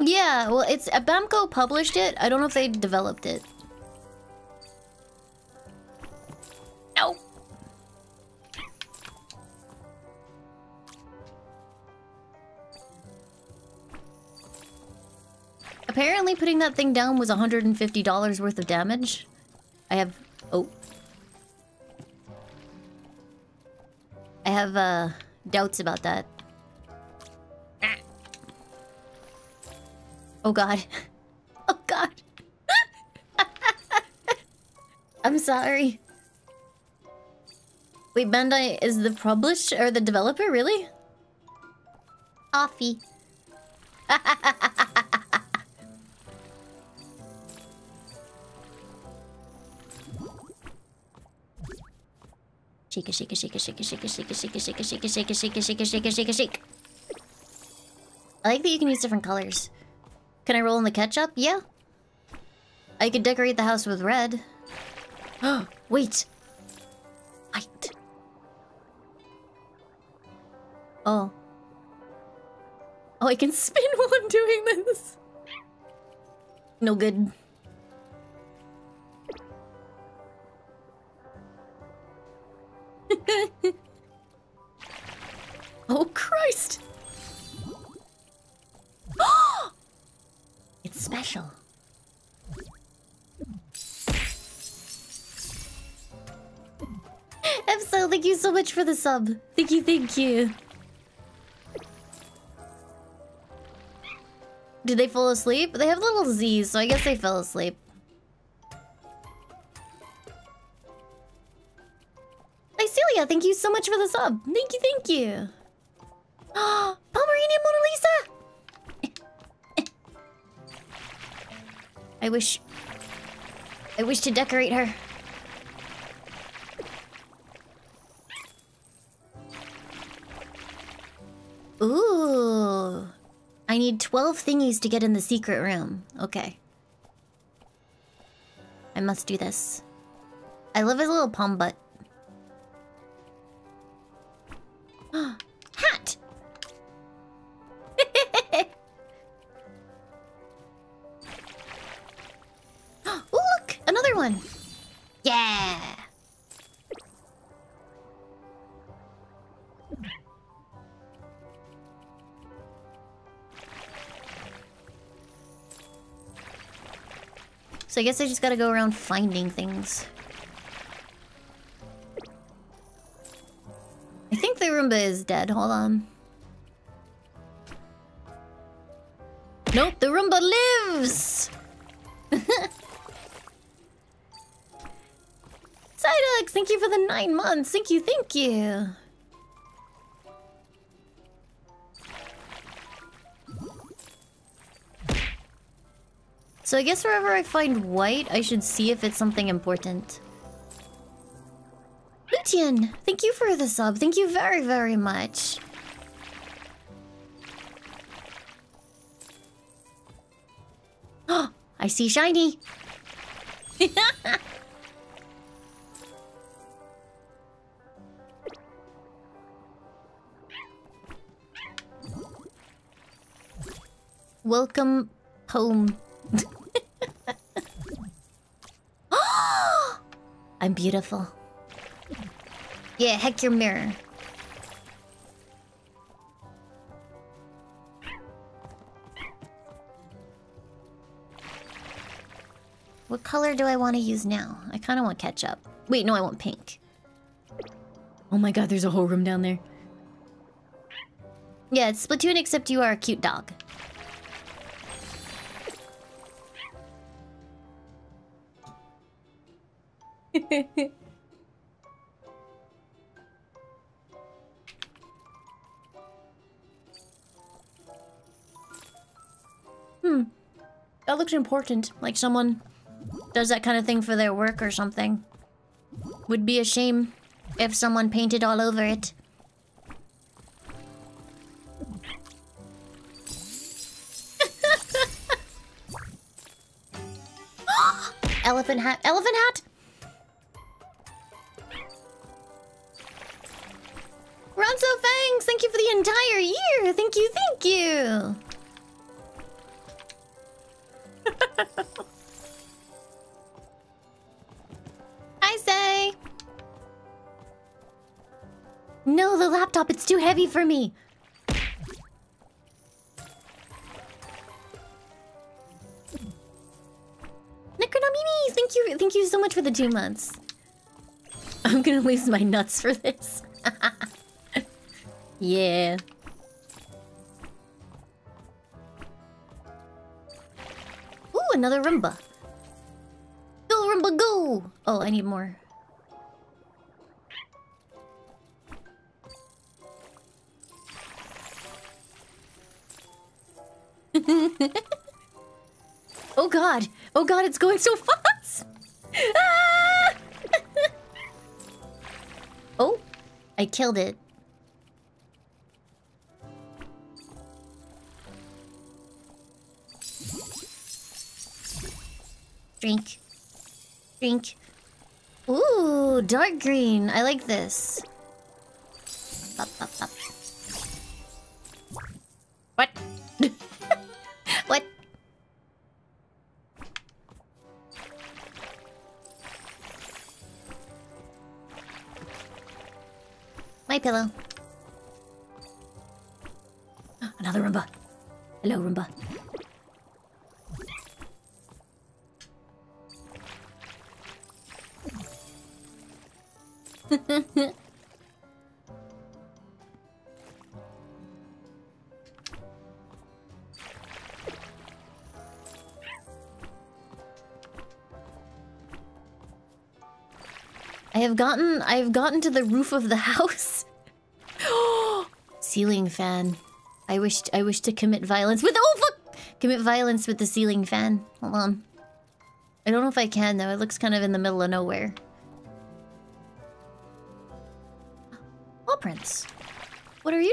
Yeah, well, it's Namco published it. I don't know if they developed it. No. Apparently putting that thing down was one hundred fifty dollars worth of damage. I have... oh. I have, uh, doubts about that. Ah. Oh god. Oh god. I'm sorry. Wait, Bandai is the publisher or the developer, really? Coffee. Shake, shake, shake, shake, shake, shake, shake, shake, shake, shake, shake, shake, shake, shake, shake. I like that you can use different colors. Can I roll in the ketchup? Yeah. I could decorate the house with red. Oh, wait. White. Oh. Oh, I can spin while I'm doing this. No good. Oh Christ! It's special. Epso, thank you so much for the sub. Thank you, thank you. Did they fall asleep? They have little Z's, so I guess they fell asleep. Celia, thank you so much for the sub. Thank you, thank you. Oh, Pomeranian Mona Lisa! I wish... I wish to decorate her. Ooh. I need twelve thingies to get in the secret room. Okay. I must do this. I love his little palm butt. Hat! Oh, look! Another one! Yeah! So I guess I just gotta go around finding things. I think the Roomba is dead. Hold on. Nope, the Roomba lives! Psyduck, thank you for the nine months. Thank you, thank you. So I guess wherever I find white, I should see if it's something important. Lucian, thank you for the sub. Thank you very, very much. Oh, I see shiny. Welcome home. I'm beautiful. Yeah, heck your mirror. What color do I want to use now? I kind of want ketchup. Wait, no, I want pink. Oh my god, there's a whole room down there. Yeah, it's Splatoon except you are a cute dog. Hmm. That looks important. Like someone does that kind of thing for their work or something. Would be a shame if someone painted all over it. Elephant hat. Elephant hat? Ronso Fangs, thank you for the entire year! Thank you, thank you! I say! No, the laptop, it's too heavy for me! Necronomini, thank you, thank you so much for the two months. I'm gonna lose my nuts for this. Yeah. Ooh, another Roomba. Go, Roomba, go! Oh, I need more. Oh god! Oh god, it's going so fast! Ah! Oh, I killed it. Drink. Drink. Ooh, dark green. I like this. Up, up, up. What? What? My pillow. Another Roomba. Hello, Roomba. I have gotten I have gotten to the roof of the house. Ceiling fan. I wish I wish to commit violence with oh fuck! Commit violence with the ceiling fan. Hold on. I don't know if I can though. It looks kind of in the middle of nowhere. Prince, what are you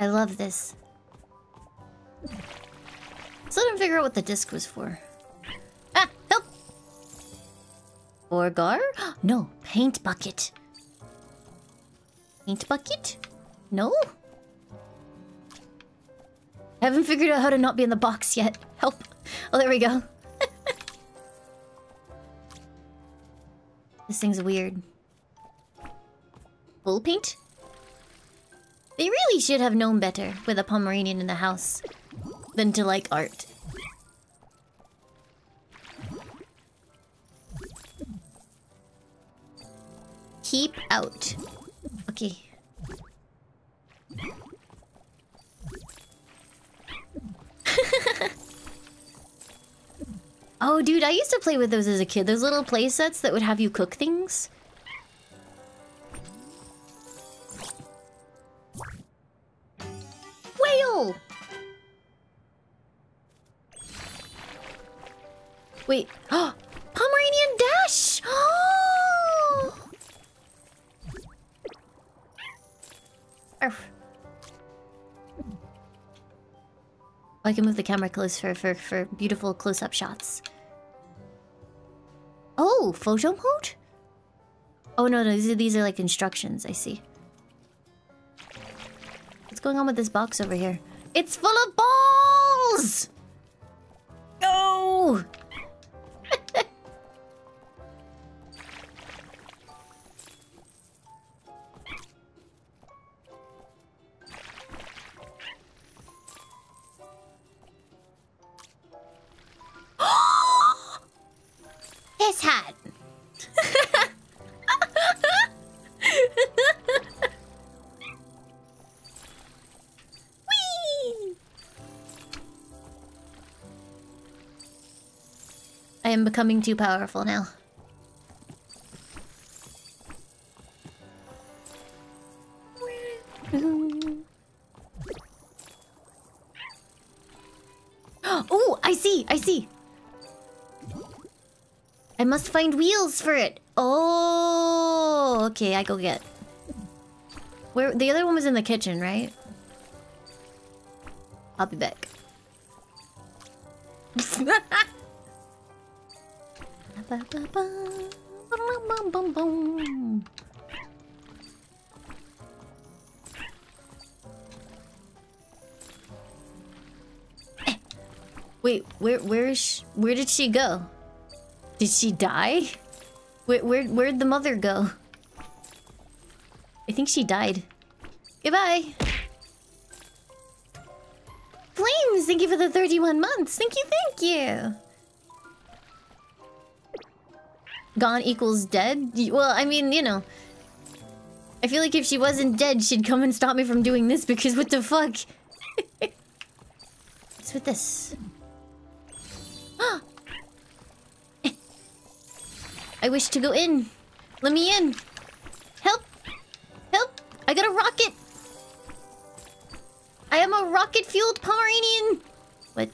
I love this. Still didn't figure out what the disc was for. Ah! Orgar? No, paint bucket. Paint bucket? No? I haven't figured out how to not be in the box yet. Help. Oh, there we go. This thing's weird. Bull paint? They really should have known better with a Pomeranian in the house than to like art. Keep out. Okay. Oh, dude, I used to play with those as a kid. Those little play sets that would have you cook things. Whale! Wait. Oh! Pomeranian Dash! Oh! Arf. I can move the camera close for, for, for beautiful close-up shots. Oh, photo mode? Oh, no, no, these are, these are like instructions, I see. What's going on with this box over here? It's full of balls! No! His hat. Whee! I am becoming too powerful now. Oh, I see, I see. I must find wheels for it. Oh, okay, I go get. Where the other one was in the kitchen, right? I'll be back. Wait, where where is she, where did she go? Did she die? Where, where, where'd the mother go? I think she died. Goodbye! Flames, thank you for the thirty-one months! Thank you, thank you! Gone equals dead? Well, I mean, you know... I feel like if she wasn't dead, she'd come and stop me from doing this, because what the fuck? What's with this? Ah! I wish to go in. Let me in. Help! Help! I got a rocket! I am a rocket-fueled Pomeranian! What?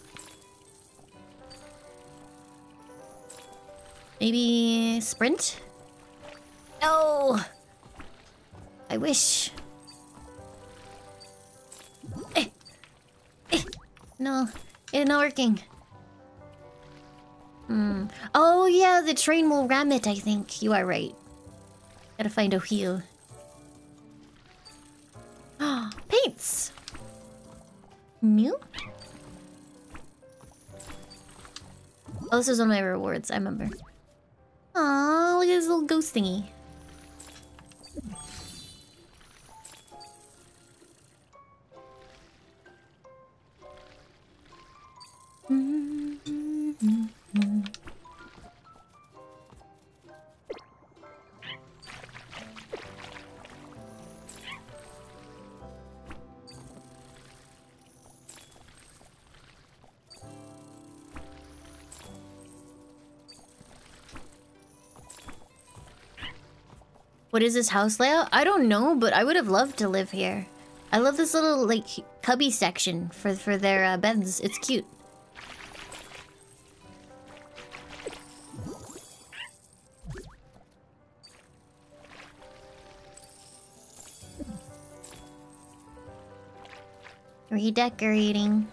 Maybe... sprint? No! I wish. Eh. Eh. No. It's not working. Hmm. Oh yeah, the train will ram it, I think. You are right. Gotta find a wheel. Ah, paints! New? Oh, this is one of my rewards, I remember. Aww, look at this little ghost thingy. Mm-hmm. Hmm. What is this house layout? I don't know, but I would have loved to live here. I love this little, like, cubby section for, for their uh, beds. It's cute. Redecorating.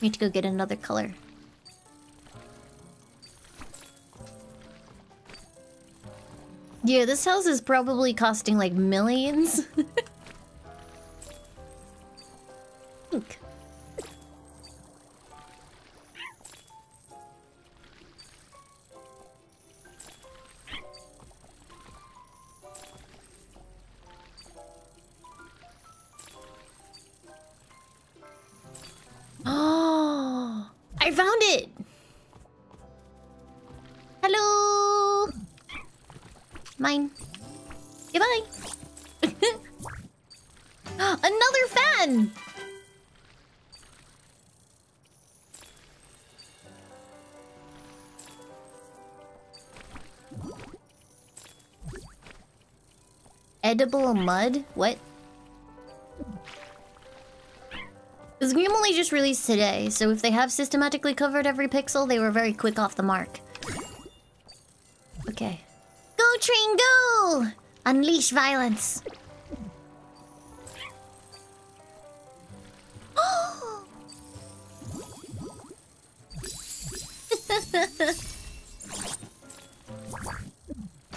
We need to go get another color. Yeah, this house is probably costing like millions. Pink. Oh, I found it. Hello. Mine. Goodbye. Another fan. Edible mud? What? This game only just released today, so if they have systematically covered every pixel, they were very quick off the mark. Okay. Go, train, go! Unleash violence. Oh!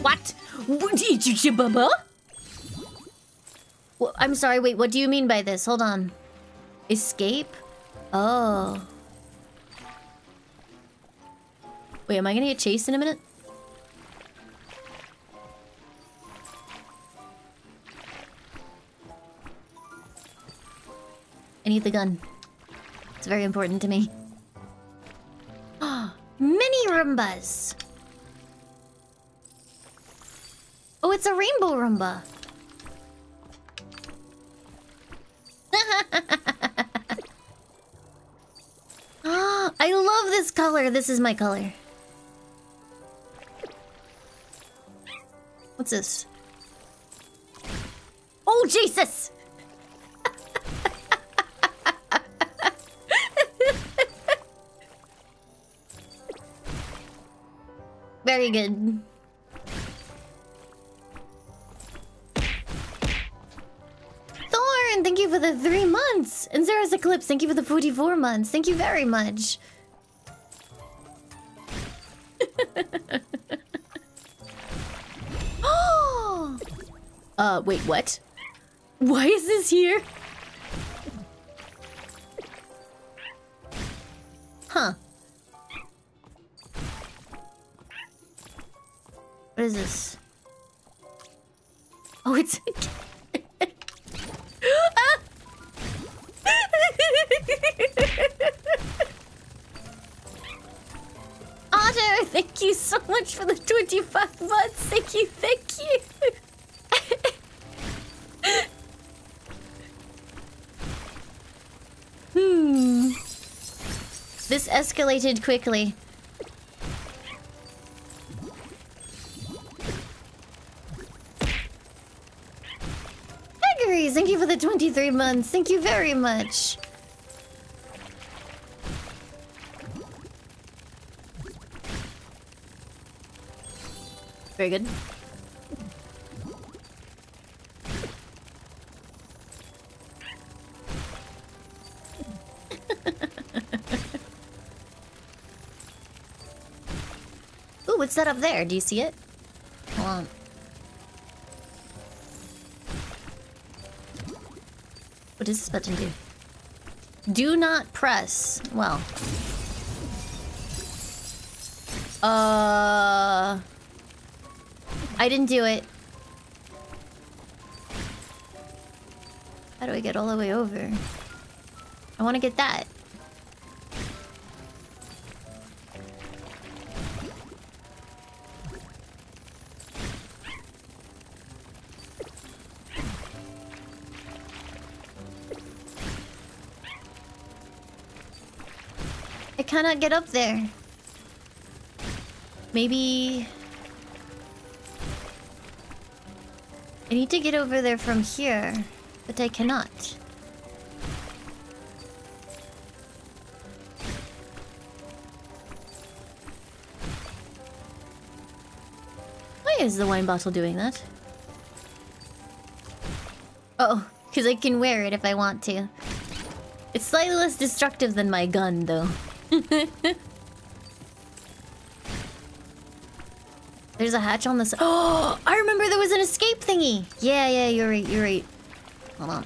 What? What did you say, Bubba? I'm sorry, wait, what do you mean by this? Hold on. Escape? Oh. Wait, am I gonna get chased in a minute? I need the gun. It's very important to me. Mini Roombas! Oh, it's a rainbow Roomba! I love this color. This is my color. What's this? Oh, Jesus! Very good. Thank you for the three months! And Zera's Eclipse, thank you for the forty-four months. Thank you very much. Oh! Uh, wait, what? Why is this here? Huh. What is this? Oh, it's... Otter, thank you so much for the twenty-five months. Thank you, thank you. Hmm. This escalated quickly. Thank you for the twenty-three months. Thank you very much. Very good. Ooh, what's that up there? Do you see it? Hold on. What does this button do? Do not press. Well. Uh... I didn't do it. How do I get all the way over? I want to get that. I cannot get up there. Maybe... I need to get over there from here, but I cannot. Why is the wine bottle doing that? Oh, because I can wear it if I want to. It's slightly less destructive than my gun, though. There's a hatch on this. Oh, I remember there was an escape thingy. Yeah, yeah, you're right, you're right. Hold on.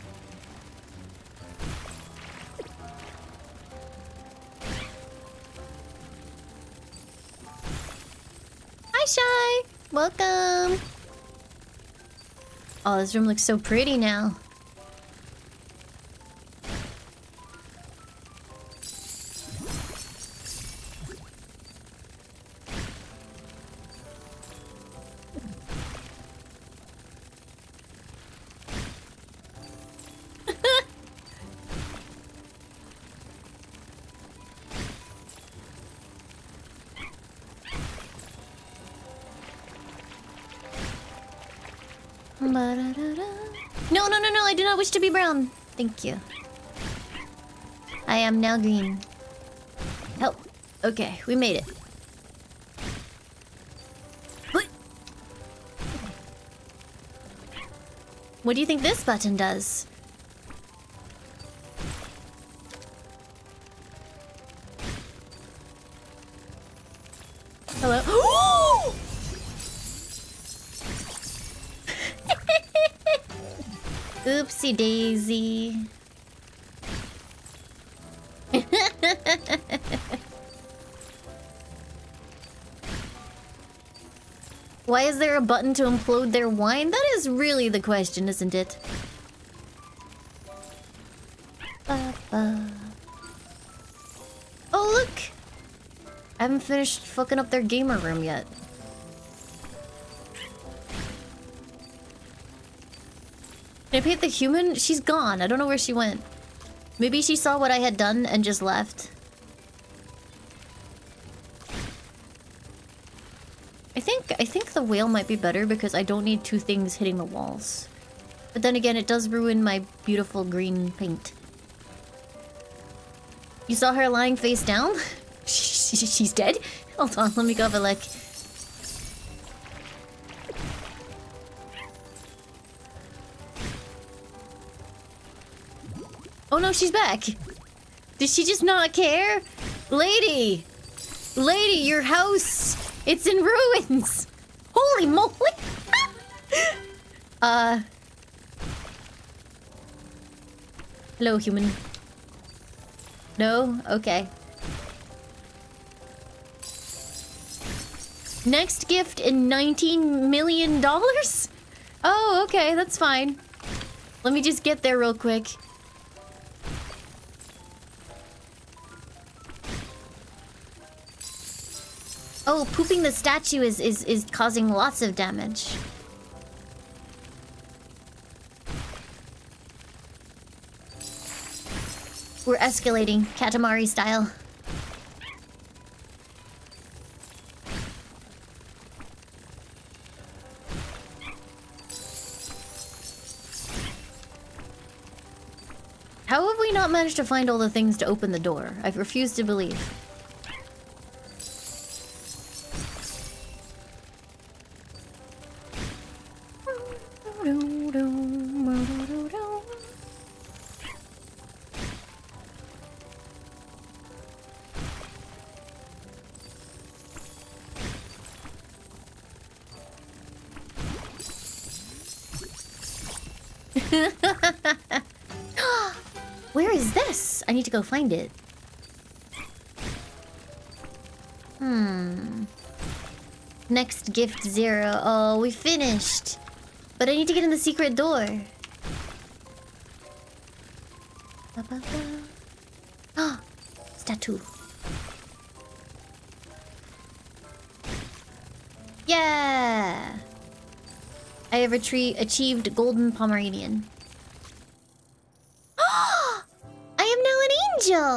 Hi, Shy. Welcome. Oh, this room looks so pretty now. No, no, no, no, I do not wish to be brown. Thank you. I am now green. Help. Okay, we made it. What do you think this button does? Hello? Oopsie daisy. Why is there a button to implode their wine? That is really the question, isn't it? Ba-ba. Oh, look! I haven't finished fucking up their gamer room yet. Did I paint the human? She's gone. I don't know where she went. Maybe she saw what I had done and just left. I think I think the whale might be better because I don't need two things hitting the walls. But then again, it does ruin my beautiful green paint. You saw her lying face down? She's dead? Hold on, let me go have a look. Oh no, she's back! Did she just not care? Lady! Lady, your house! It's in ruins! Holy moly! uh... Hello, human. No? Okay. Next gift in nineteen million dollars? Oh, okay, that's fine. Let me just get there real quick. Oh, pooping the statue is, is, is causing lots of damage. We're escalating, Katamari style. How have we not managed to find all the things to open the door? I refuse to believe. Where is this? I need to go find it. Hmm. Next gift zero. Oh, we finished. But I need to get in the secret door. Ah, statue. Yeah. I have achieved Golden Pomeranian. I am now an angel!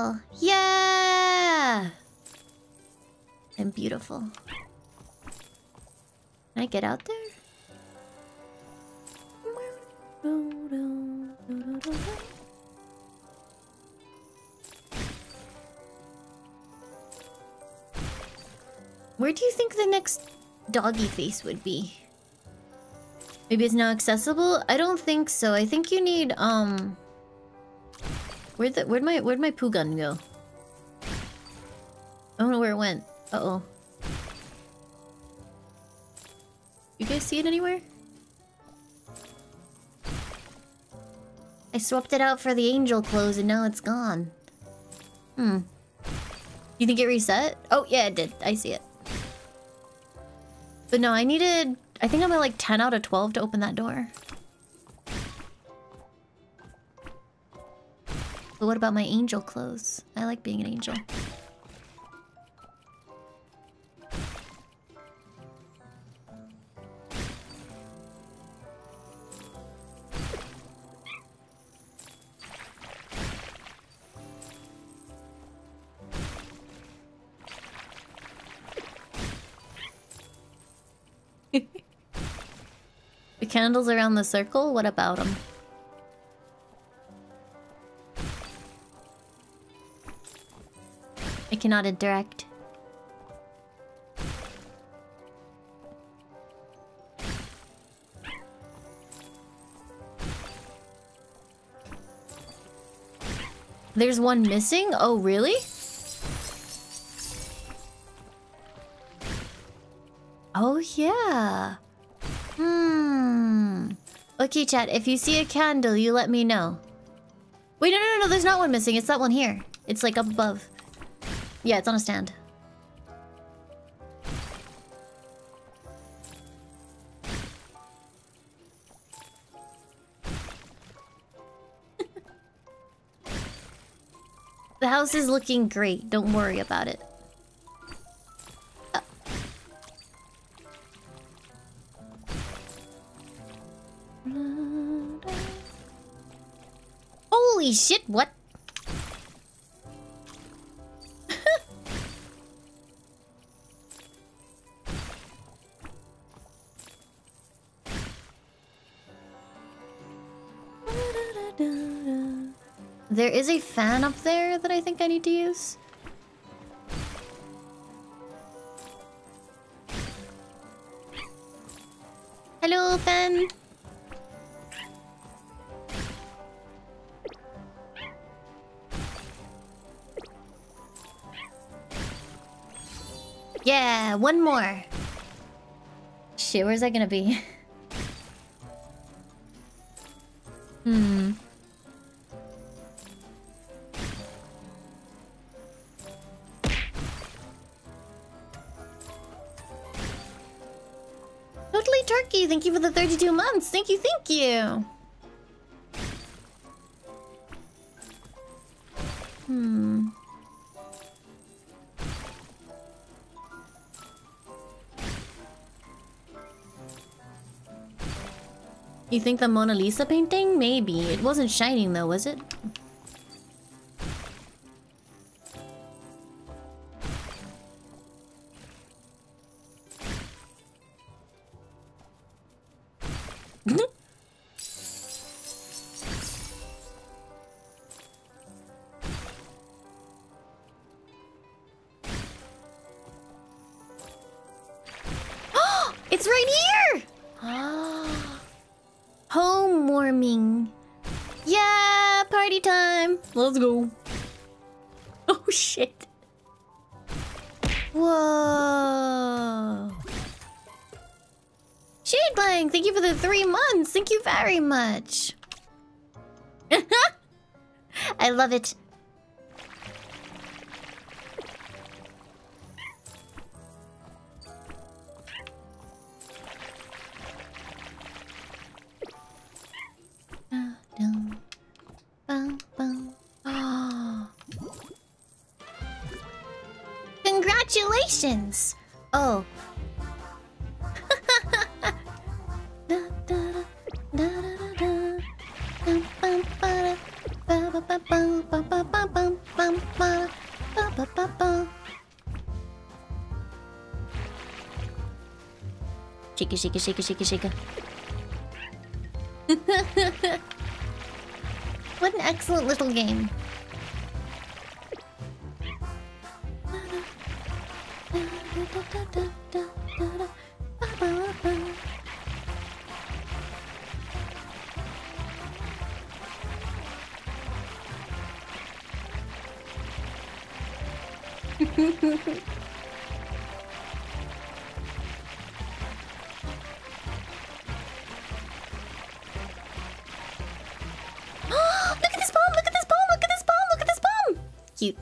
Yeah! I'm beautiful. Can I get out there? Where do you think the next doggy face would be? Maybe it's not accessible? I don't think so. I think you need, um... Where'd the, where'd my where'd my poo gun go? I don't know where it went. Uh-oh. You guys see it anywhere? I swapped it out for the angel clothes and now it's gone. Hmm. You think it reset? Oh, yeah, it did. I see it. But no, I needed... I think I'm at like ten out of twelve to open that door. But what about my angel clothes? I like being an angel. The candles around the circle? What about them? I cannot interact. There's one missing? Oh, really? Oh, yeah. Hmm. Okay, chat, if you see a candle, you let me know. Wait, no, no, no, no, there's not one missing. It's that one here. It's like up above. Yeah, it's on a stand. The house is looking great. Don't worry about it. Holy shit, what? There is a fan up there that I think I need to use. Hello, fan. Yeah, one more. Shit, where's that gonna be? Hmm. Totally Turkey, thank you for the thirty-two months. Thank you, thank you. Hmm. You think the Mona Lisa painting? Maybe. It wasn't shining though, was it? It's right here! Home warming. Yeah, party time. Let's go. Oh, shit. Whoa. Shadeblank, thank you for the three months. Thank you very much. I love it. Congratulations! Oh. Shake it, shake it, shake it, shake it, shake it. What an excellent little game. Look at this bomb! Look at this bomb! Look at this bomb! Look at this bomb! Cute.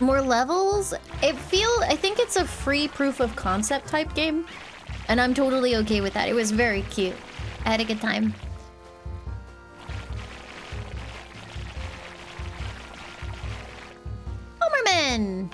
More levels? It feel I think it's a free proof of concept type game, and I'm totally okay with that. It was very cute. I had a good time. Homerman!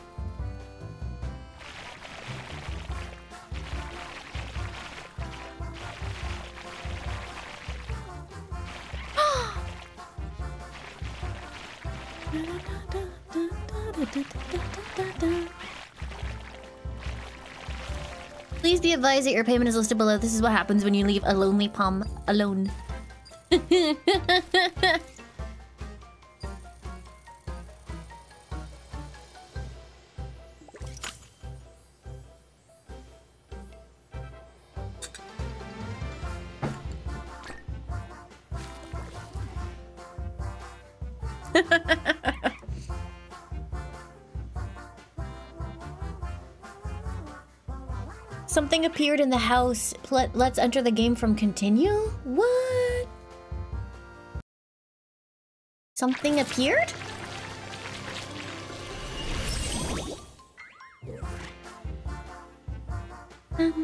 Please be advised that your payment is listed below. This is what happens when you leave a lonely palm alone. Something appeared in the house. Let, let's enter the game from continue? What? Something appeared? I'm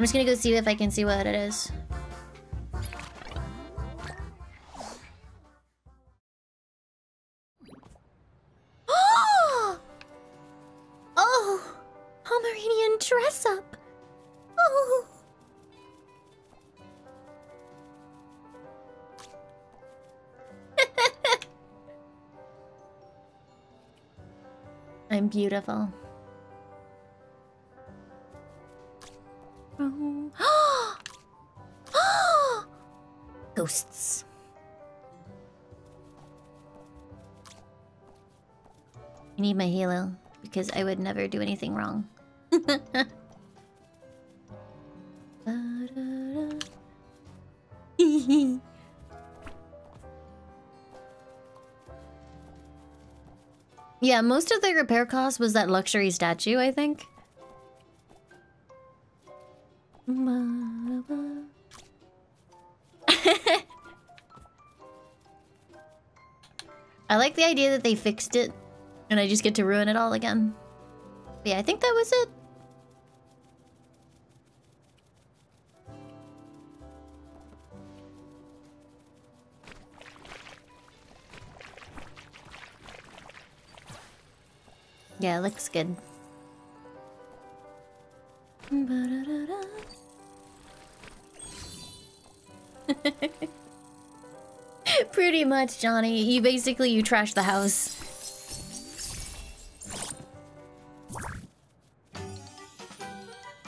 just gonna go see if I can see what it is. Beautiful. Oh. Oh. Ghosts. I need my halo because I would never do anything wrong. Yeah, most of the repair cost was that luxury statue, I think. I like the idea that they fixed it, and I just get to ruin it all again. But yeah, I think that was it. Yeah, it looks good. Pretty much, Johnny. You basically, you trashed the house.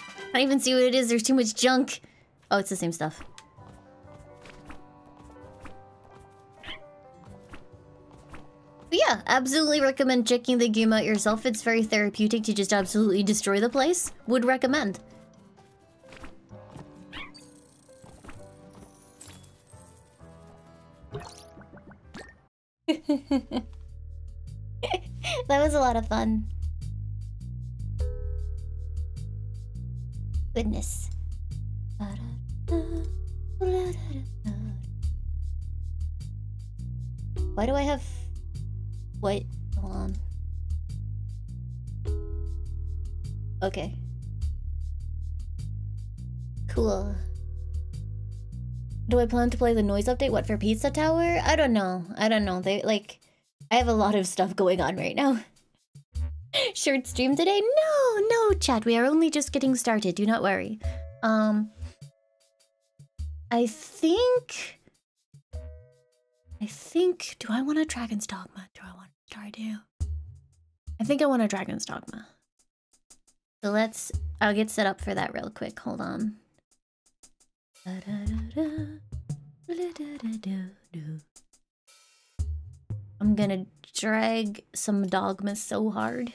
I don't even see what it is. There's too much junk. Oh, it's the same stuff. But yeah, absolutely recommend checking the game out yourself. It's very therapeutic to just absolutely destroy the place. Would recommend. That was a lot of fun. Goodness. Why do I have... Wait, hold on. Okay. Cool. Do I plan to play the noise update? What, for Pizza Tower? I don't know. I don't know. They, like, I have a lot of stuff going on right now. Short stream today? No, no, chat. We are only just getting started. Do not worry. Um... I think... I think... Do I want a Dragon's Dogma? Do I want Stardew? I think I want a Dragon's Dogma. So let's... I'll get set up for that real quick. Hold on. I'm gonna drag some dogmas so hard.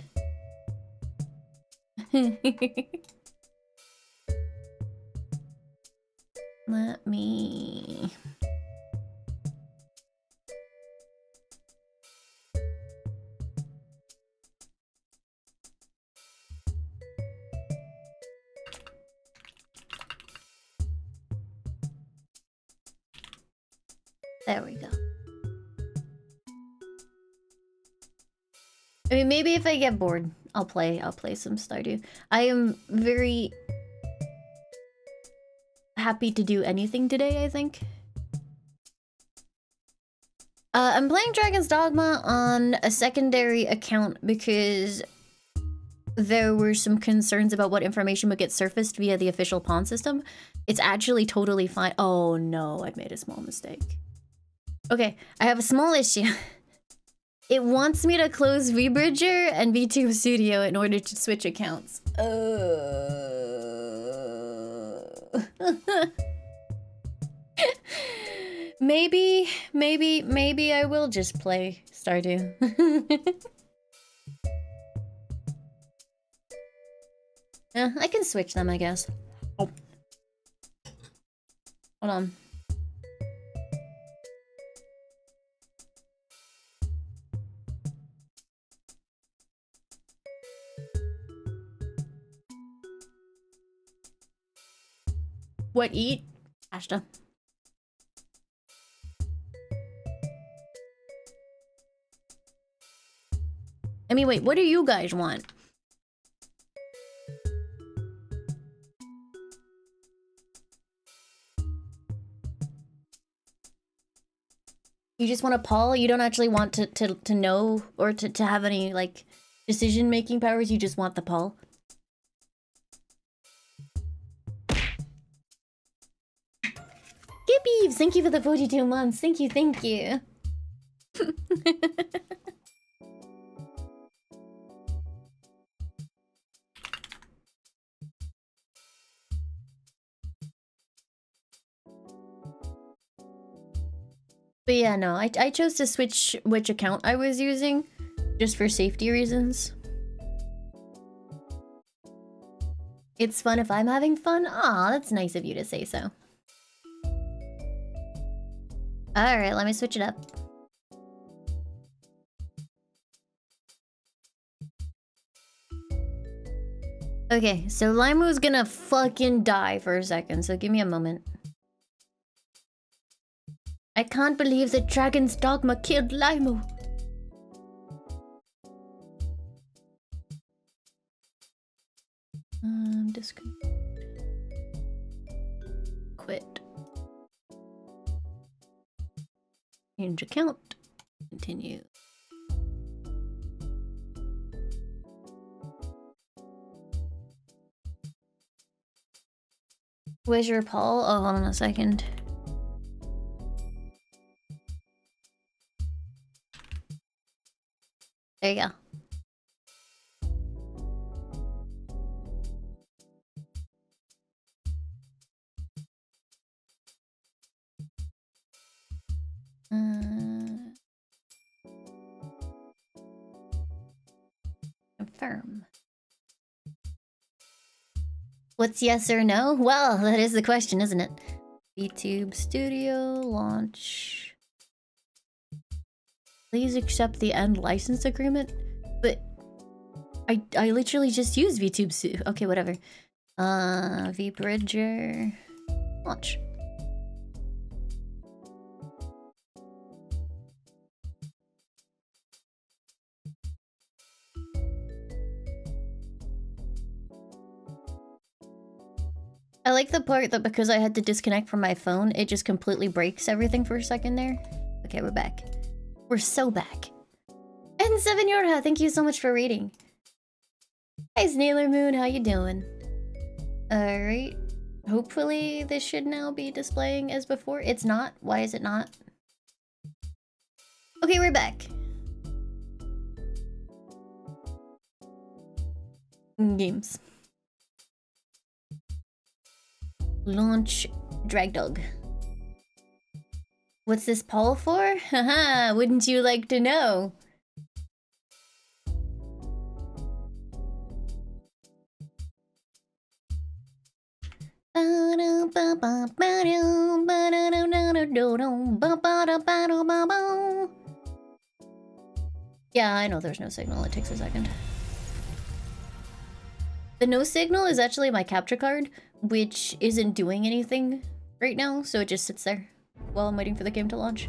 Let me... There we go. I mean, maybe if I get bored, I'll play. I'll play some Stardew. I am very happy to do anything today, I think. Uh, I'm playing Dragon's Dogma on a secondary account because there were some concerns about what information would get surfaced via the official pawn system. It's actually totally fine. Oh no, I've made a small mistake. Okay, I have a small issue. It wants me to close VBridger and VTube Studio in order to switch accounts. Uh... maybe, maybe, maybe I will just play Stardew. Yeah, I can switch them, I guess. Oh. Hold on. What eat? Pasta. I mean, wait, what do you guys want? You just want to poll? You don't actually want to, to, to know or to, to have any, like, decision-making powers? You just want the poll? Gibbeebs, thank you for the forty-two months. Thank you, thank you. But yeah, no, I, I chose to switch which account I was using just for safety reasons. It's fun if I'm having fun. Aw, that's nice of you to say so. Alright, let me switch it up. Okay, so Laimu's gonna fucking die for a second, so give me a moment. I can't believe that Dragon's Dogma killed Laimu. Um, just quit. Change account. Continue. Where's your poll? Oh, hold on a second. There you go. Uh, confirm. What's yes or no? Well, that is the question, isn't it? VTube Studio launch. Please accept the end license agreement. But I I literally just used VTube. Okay, whatever. Uh, VBridger launch. I like the part that because I had to disconnect from my phone, it just completely breaks everything for a second there. Okay, we're back. We're so back. And Seven Yorha, thank you so much for reading. Hi, Snailer Moon, how you doing? Alright. Hopefully this should now be displaying as before. It's not. Why is it not? Okay, we're back. Games. Launch Drag Dog. What's this poll for? Haha, wouldn't you like to know? Yeah, I know there's no signal. It takes a second. The no signal is actually my capture card, which isn't doing anything right now, so it just sits there while I'm waiting for the game to launch.